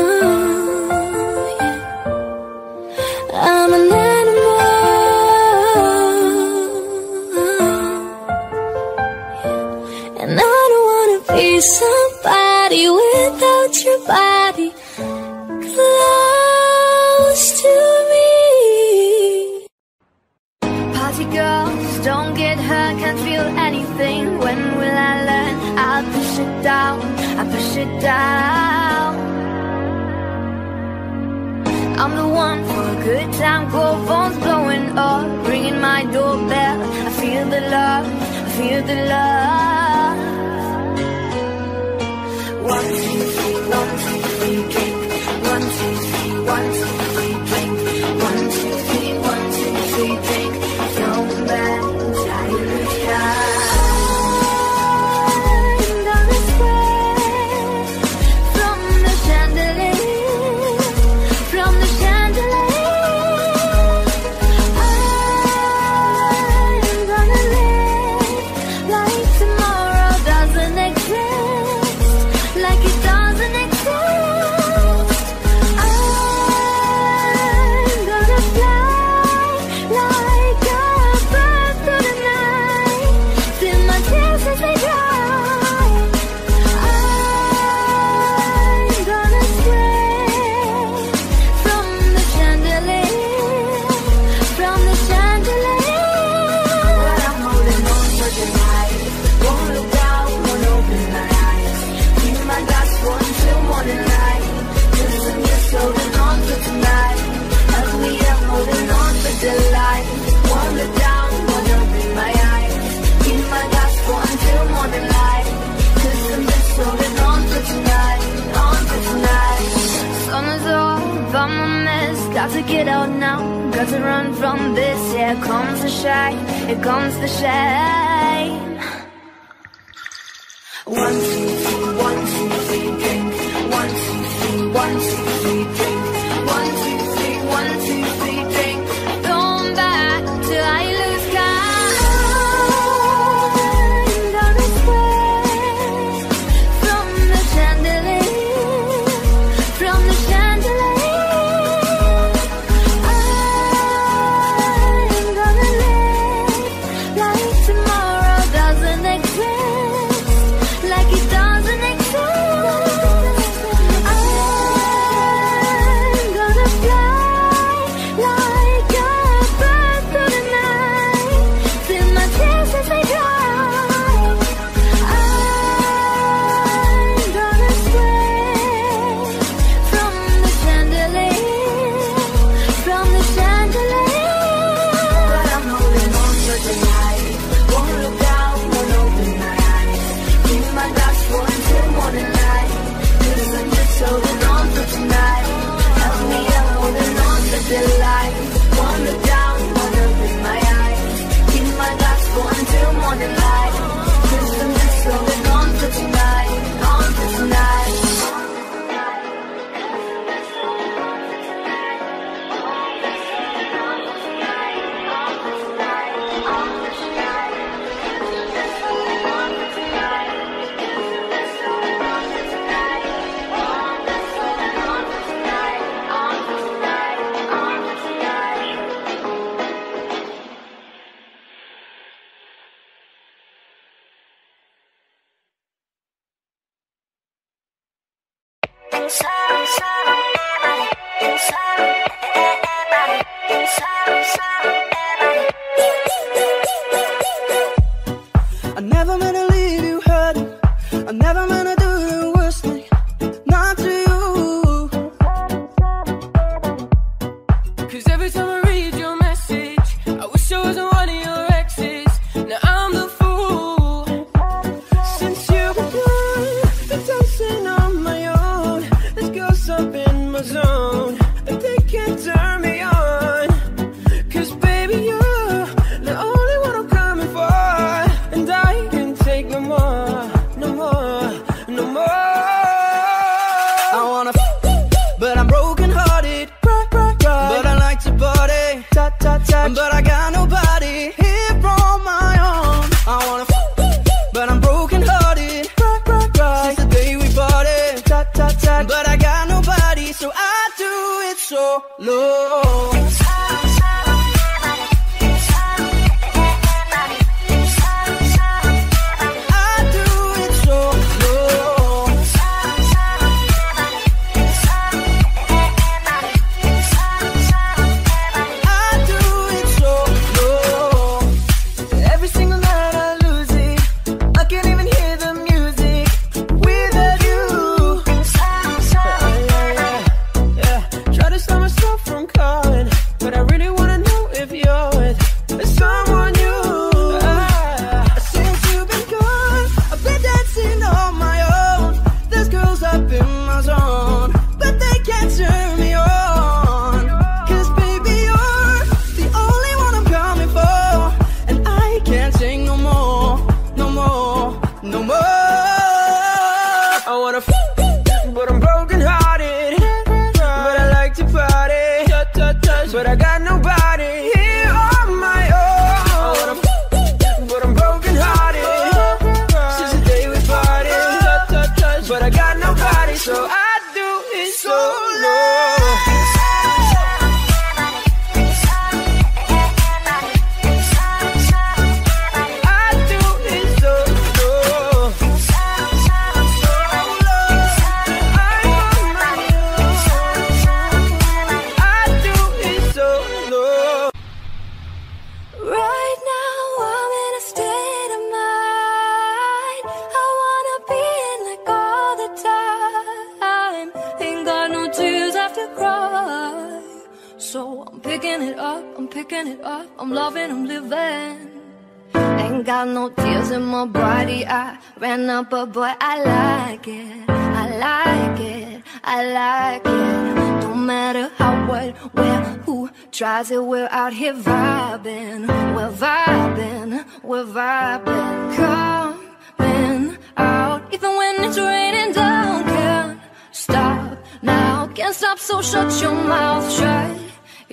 oh, yeah. I'm an animal. Somebody without your body close to me. hurt, can't feel anything. When will I learn? I'll push it down, I push it down. I'm the one for a good time. Cold phones blowing up, ringing my doorbell. I feel the love, I feel the love. One, two, three, one, two, three, drink. One, two, three, one, two, three, drink. One, two, three, one, two, three, drink. Don't back, tired of time. Got to get out now, got to run from this. Here comes the shine, here comes the shine. One, two, three, one, two, three, drink. One, two, three, one, two, three, drink. One, two, three, one, two, three, drink. Going back till I lose count. Down the square, from the chandelier, from the chandelier. Every single night. up in my zone, but they can't turn me on. Cause baby, you're the only one I'm coming for, and I can't take no more, no more, no more. I wanna f***, but I'm broken hearted, but I like to party, but I got nobody here on my own. I wanna f***, but I'm broken hearted, since the day we parted, but I got nobody, so I do it solo. So I'm picking it up, I'm picking it up, I'm loving, I'm living. Ain't got no tears in my body, I ran up, but boy, I like it, I like it, I like it. Don't matter how, what, where, who tries it, we're out here vibing, we're vibing, we're vibing. Coming out, even when it's raining down, can't stop now, can't stop, so shut your mouth, shut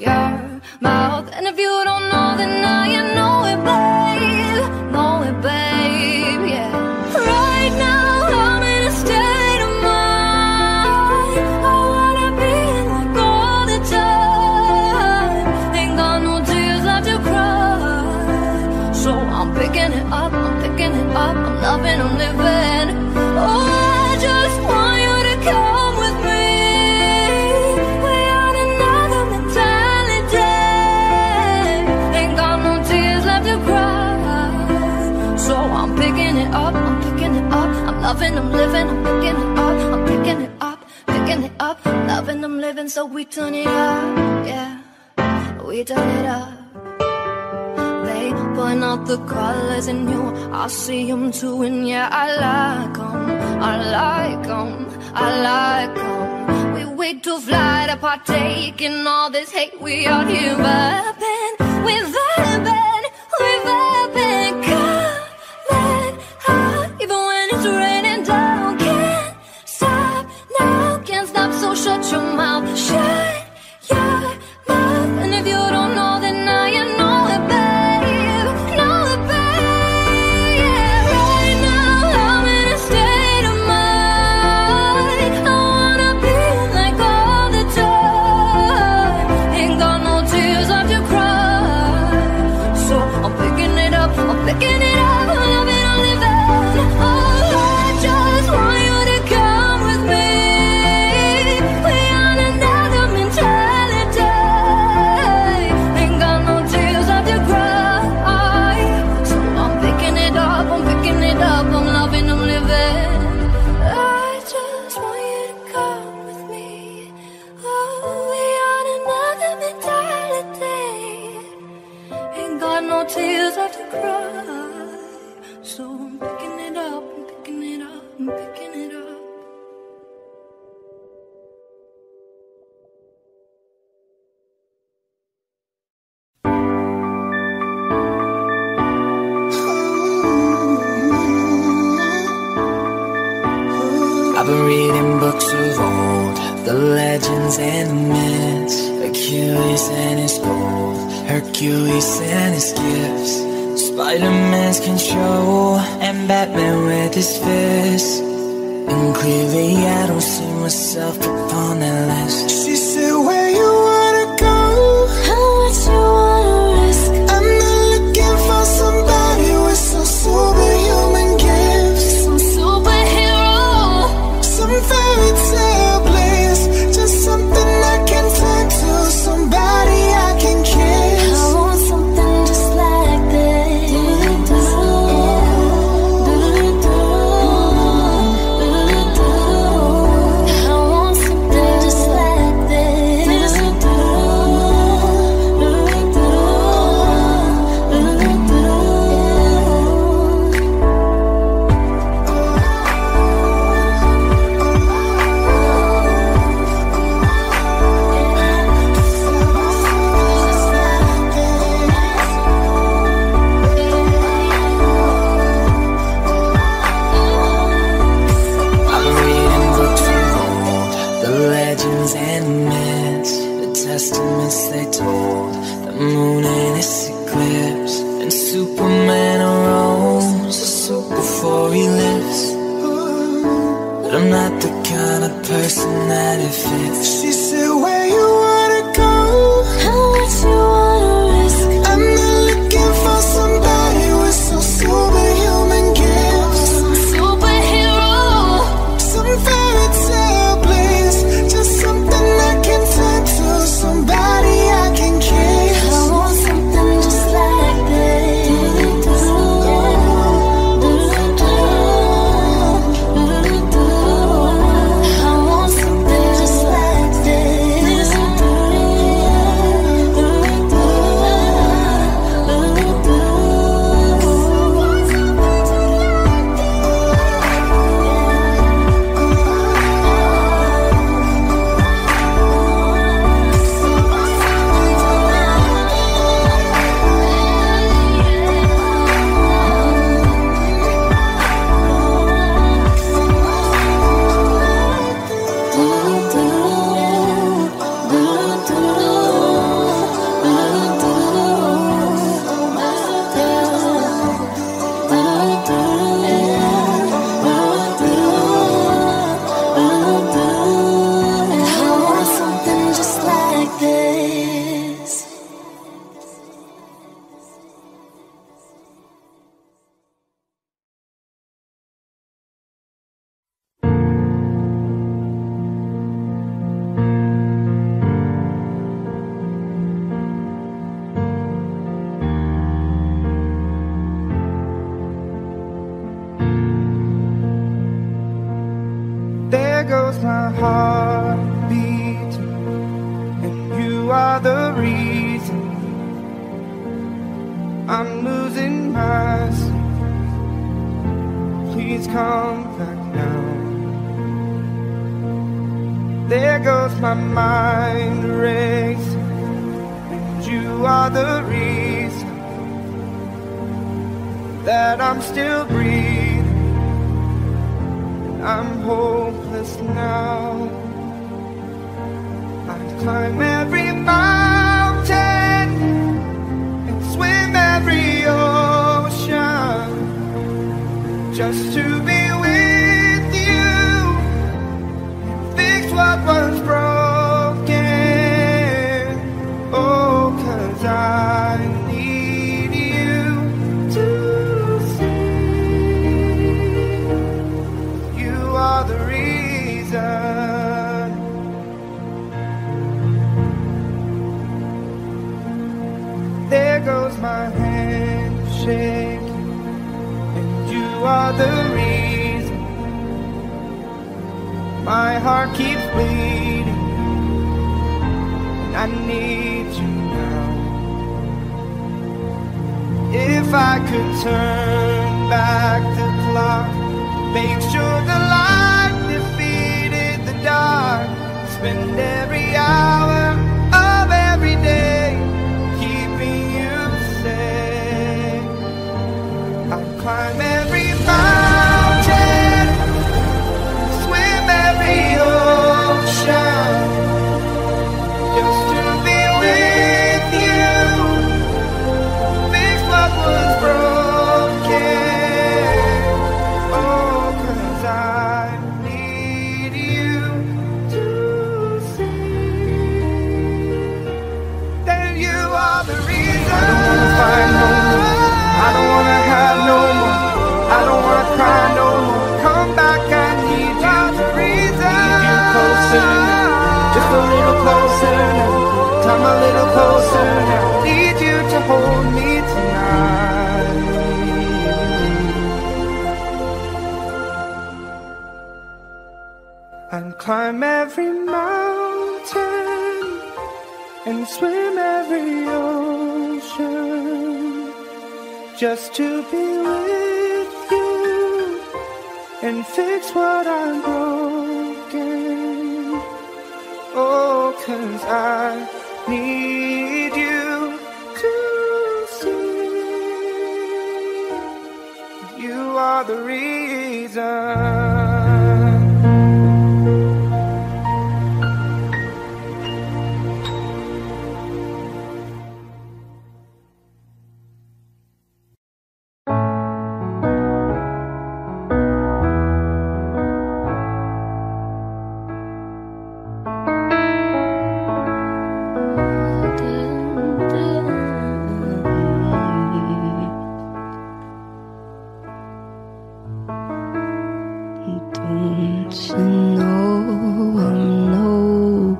your mouth. And if you don't know, then now you know it, babe, know it, babe, yeah. Right now I'm in a state of mind, I wanna be like all the time. Ain't got no tears left to cry, so I'm picking it up, I'm picking it up, I'm loving, I'm living. Oh, I just want you to come with me. Loving, I'm living, I'm picking it up, I'm picking it up, picking it up. Loving, I'm living, so we turn it up, yeah, we turn it up. They point out the colors in you, I see them too, and yeah, I like them, I like them, I like them. We wait to fly to partake in all this hate, we out here vibing, we vibing, we vibing. Coming high, even when it's raining. So shut your mouth, shut your mouth. And if you don't know, then now you know it, babe, know it, babe, yeah. Right now I'm in a state of mind, I wanna be like all the time. Ain't got no tears left to cry, so I'm picking it up, I'm picking it up, I'm loving, I'm living. Oh, I just want you to come with me. Tears have to cry, so I'm picking it up, I'm picking it up, I'm picking it up. I've been reading books of old, the legends and the myths, Achilles and his gold, Hercules and his gifts, Spider-Man's control, and Batman with his fists. And clearly I don't see myself upon that list. She said, where you wanna go, how much you wanna risk. I'm not looking for somebody with some superhuman gifts, some superhero, some fairy tale bliss, just something I can turn to, somebody I can kiss. I want something just like and myths, the testaments they told, the moon and its eclipse, and Superman arose, a suit before he lives. But I'm not the kind of person that it fits. She said, where you wanna go? How much you wanna risk? I'm not looking for somebody with some superhuman gifts, some superhero, some fairy tale place, just something I can turn to, somebody I can kiss. I want something just like this. I want something just like this.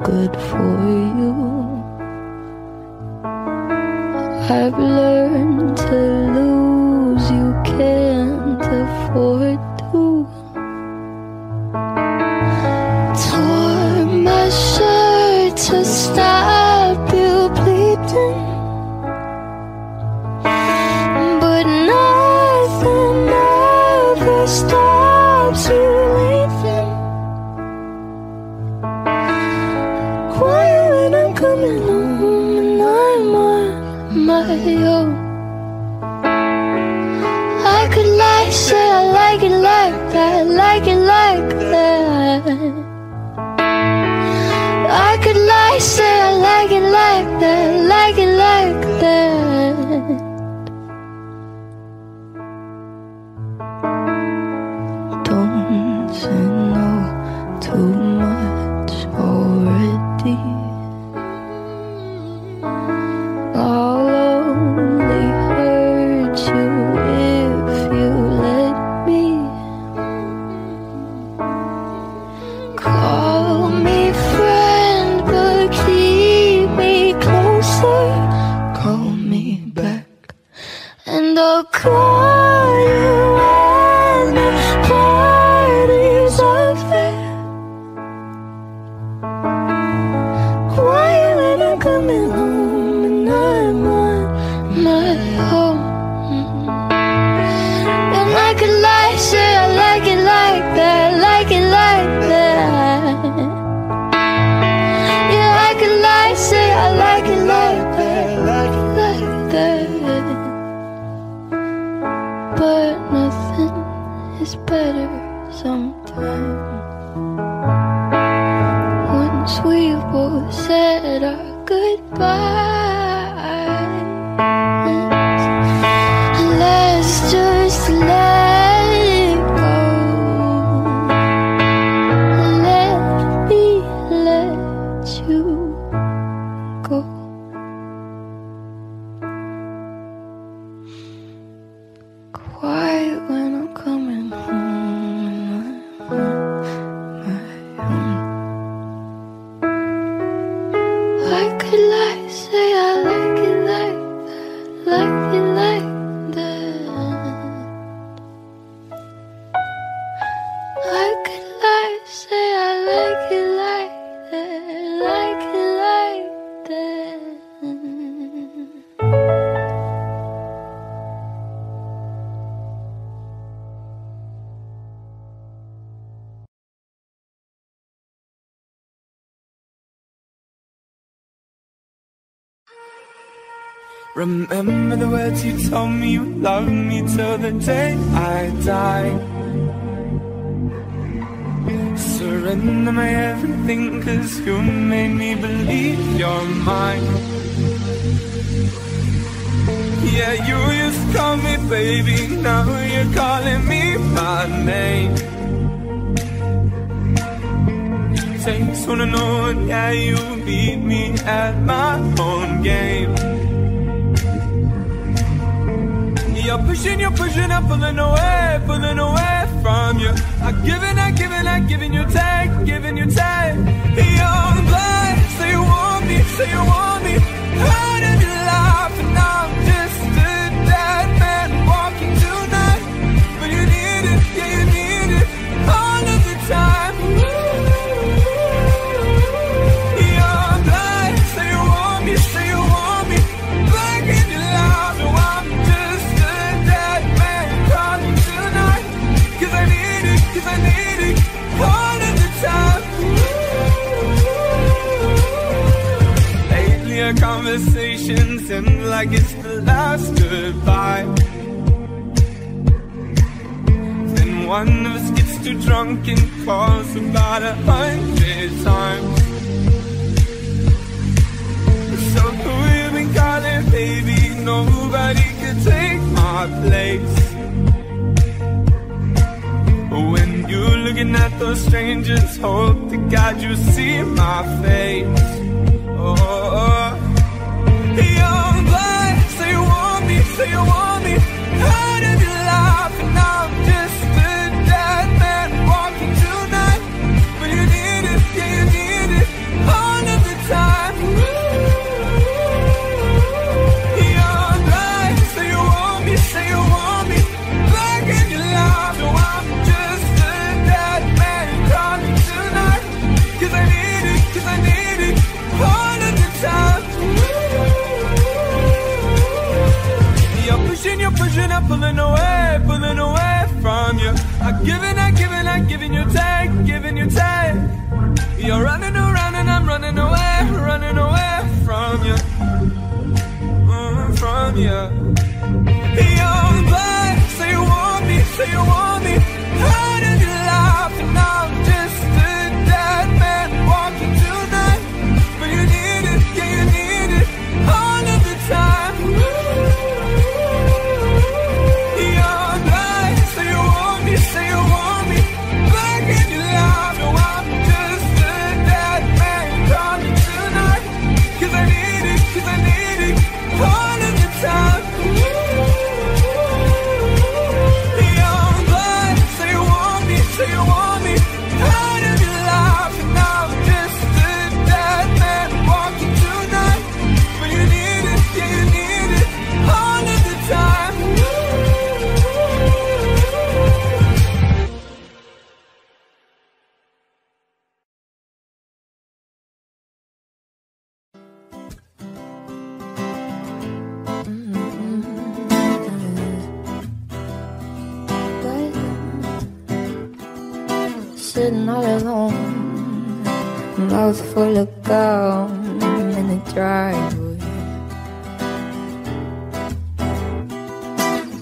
good for you. I've learned to lose, you can't afford to. Tore my shirt to stop you bleeding, but nothing ever stops you leaving. Quiet when I'm coming home and I'm on my own. I could lie, say I like it like that, like it like that. I could lie, say I like it like that, like it like that. Don't say no too much already. I'll only hurt you if you let me. Call me friend, call me back, and I'll call you when the party's over. Quiet when I'm coming home and I'm on my own. And I could lie, say I like it like that, like it like that. Yeah, I could lie, say I like it like that, but nothing is better sometimes. Once we both said our goodbyes, let's just let it go. Let me let you go. Quiet when I'm coming home and I'm on my own. I could lie, say I like it like that, like it like that. I could lie, say I like it like that, like it like that. Remember the words you told me, you loved me till the day I die. Surrender my everything, cause you made me believe you're mine. Yeah, you used to call me baby, now you're calling me my name. Takes one and on, yeah, you beat me at my own game. You're pushing, you're pushing, I'm pulling away, pulling away from you. I'm giving, I'm giving, I'm giving you take, giving you take. You're blind, so you want me, so you want me. Out of your life, and I'm just a dead man walking tonight. But you need it, yeah, you need it, all of the time. You're blind, so you want me, so you want me. Back in your life, so I'm just I need it all of the time. Lately our conversations end like it's the last goodbye. Then one of us gets too drunk and calls about a hundred times. So who you been calling, baby? Nobody could take my place. When you're looking at those strangers, hope to God you see my face. Oh, you're blind, so you want me, so you want me. Out of your life, and I'm just a dead man walking tonight. But you need it, yeah, you need it. Oh, You're running around and I'm running away, running away from you, mm, from you. You're blind, so you want me, so you want me. How did you laugh and now I'm just a dead man walking tonight? But you need it, yeah you need it, all of the time. You're blind, so you want me, so you want me. Why can't you laugh? No, I'm just a dead man talking tonight. Cause I need it, cause I need it, all of the time. Sitting all alone, mouth full of gum in the driveway.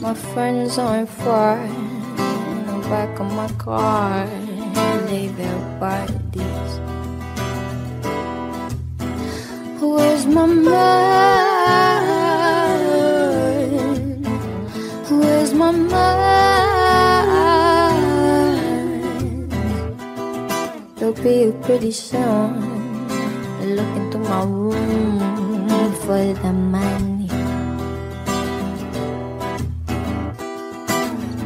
My friends on fire in the back of my car, lay their bodies. Where's my mind? Where's my mind? It'll be a pretty soon. Look into my room for the money.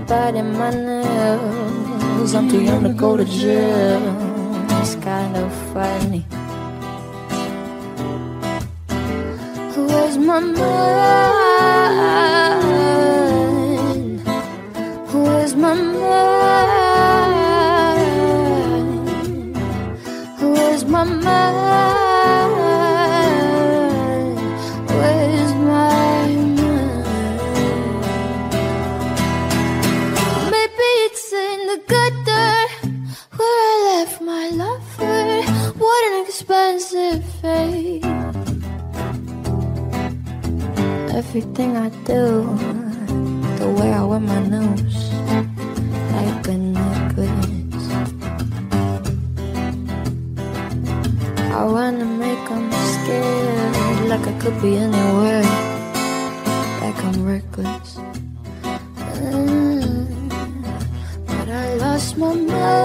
Biting my nails, I'm too young to go to jail. It's kind of funny. Where's my mind? Where's my mind? My mind, where's my mind? Maybe it's in the gutter where I left my lover. What an expensive fate. Everything I do, the way I wear my nose, like a necklace. I wanna make them scared, like I could be anywhere, like I'm reckless. Mm, but I lost my mind.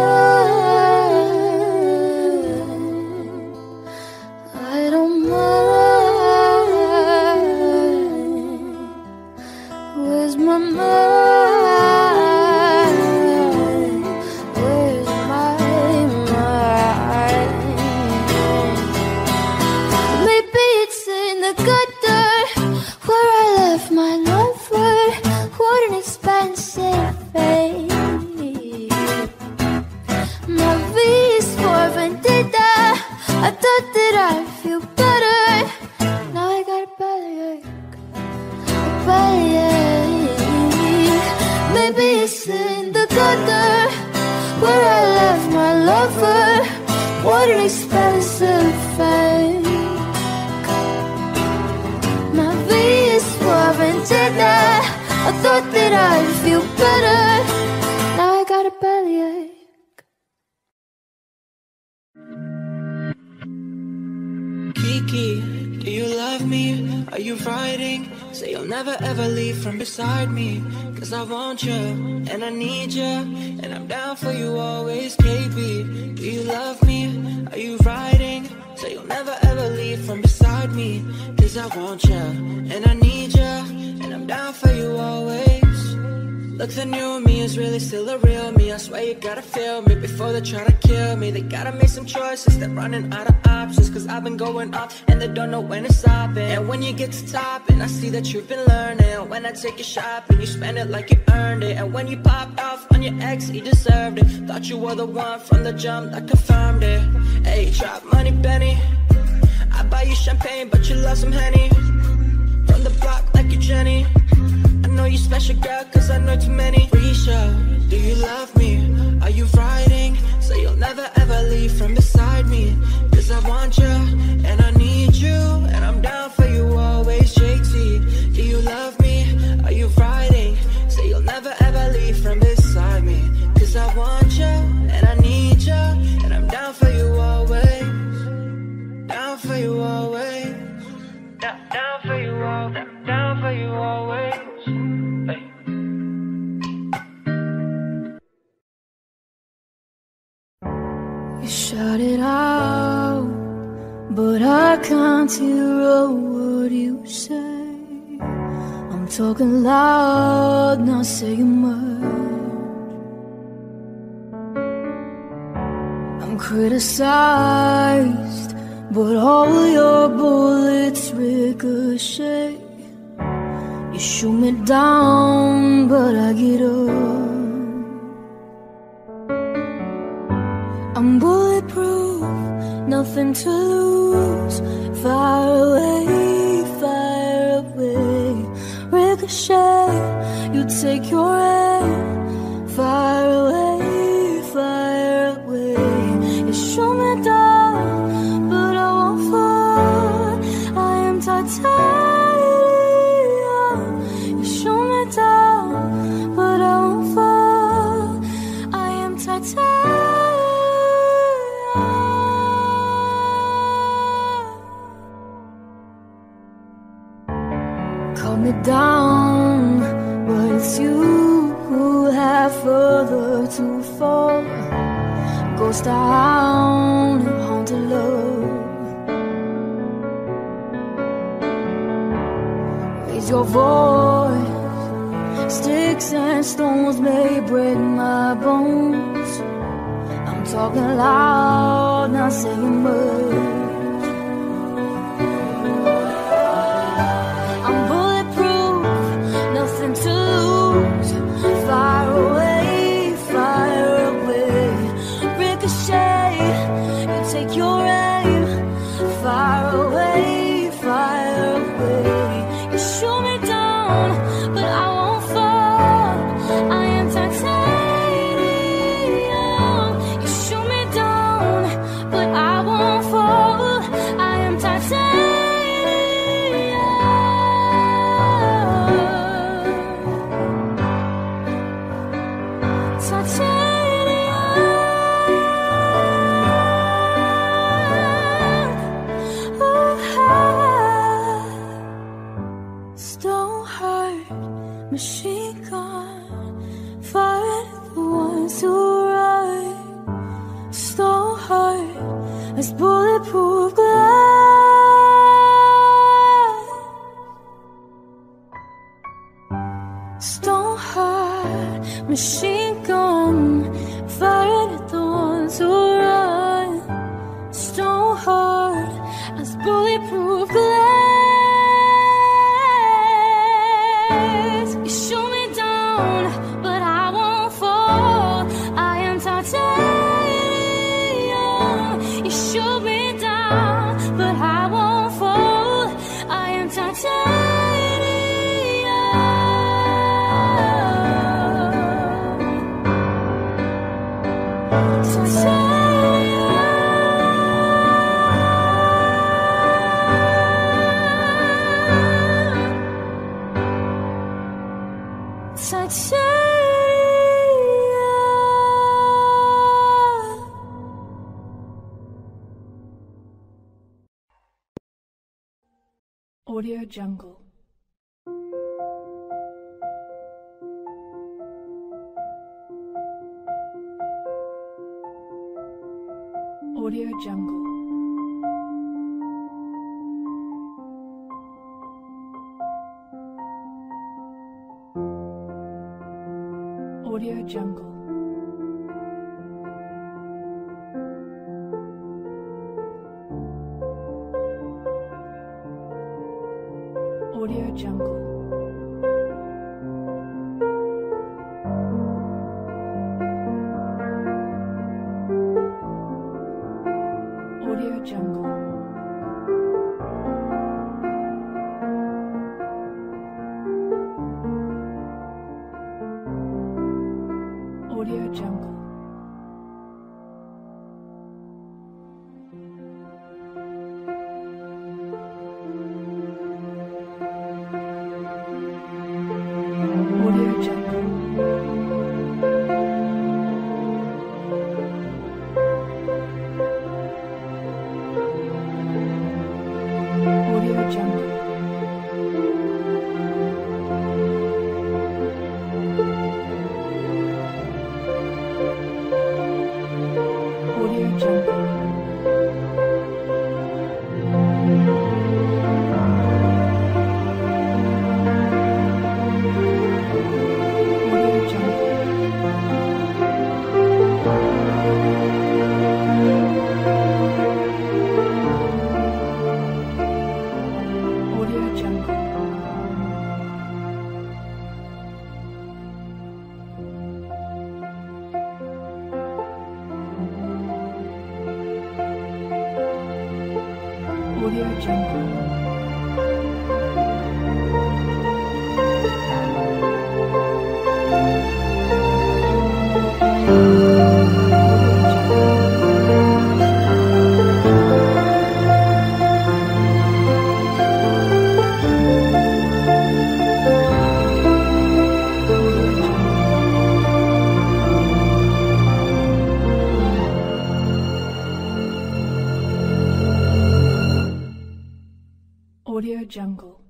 I don't mind. Where's my mind? I thought that I'd feel better. Now I got a bellyache, a bellyache. Maybe it's in the gutter where I left my lover. What an expensive fake. My V is for vendetta. I thought that I'd feel better. Now I got a bellyache. Do you love me? Are you writing? Say you'll never ever leave from beside me. Cause I want you, and I need you, and I'm down for you always, baby. Do you love me? Are you writing? Say you'll never ever leave from beside me. Cause I want you, and I need you, and I'm down for you always. Look, the new me is really still the real me. I swear you gotta feel me before they try to kill me. They gotta make some choices, they're running out of options. Cause I've been going up and they don't know when to stop it. And when you get to topping, I see that you've been learning. When I take you shopping, you spend it like you earned it. And when you popped off on your ex, he deserved it. Thought you were the one from the jump that confirmed it. Hey, drop money, Benny. I buy you champagne, but you love some Henny. From the block like you Jenny. I know you you special, girl, cause I know too many. Risha, do you love me? Are you riding? Say you'll never ever leave from beside me. Cause I want you, and I need you, and I'm down for you always, J T. Do you love me? Are you riding? Say you'll never ever leave from beside me. Cause I want you, and I need you, and I'm down for you always. Down for you always. Down, down for you always. Down for you always. Hey. You shut it out, but I can't hear a word you say. I'm talking loud, not saying much. I'm criticized, but all your bullets ricochet. You shoot me down, but I get up. I'm bulletproof, nothing to lose. Fire away, fire away. Ricochet, you take your aim. Fire away, fire away. You shoot me down, but I won't fall. I am Titanic. Me down, but it's you who have further to fall. Ghost down and haunted love. Raise your voice, sticks and stones may break my bones. I'm talking loud, not saying much. Audio Jungle. Audio Jungle. Audio Jungle. Audio Jungle. Audio Jungle. Jungle.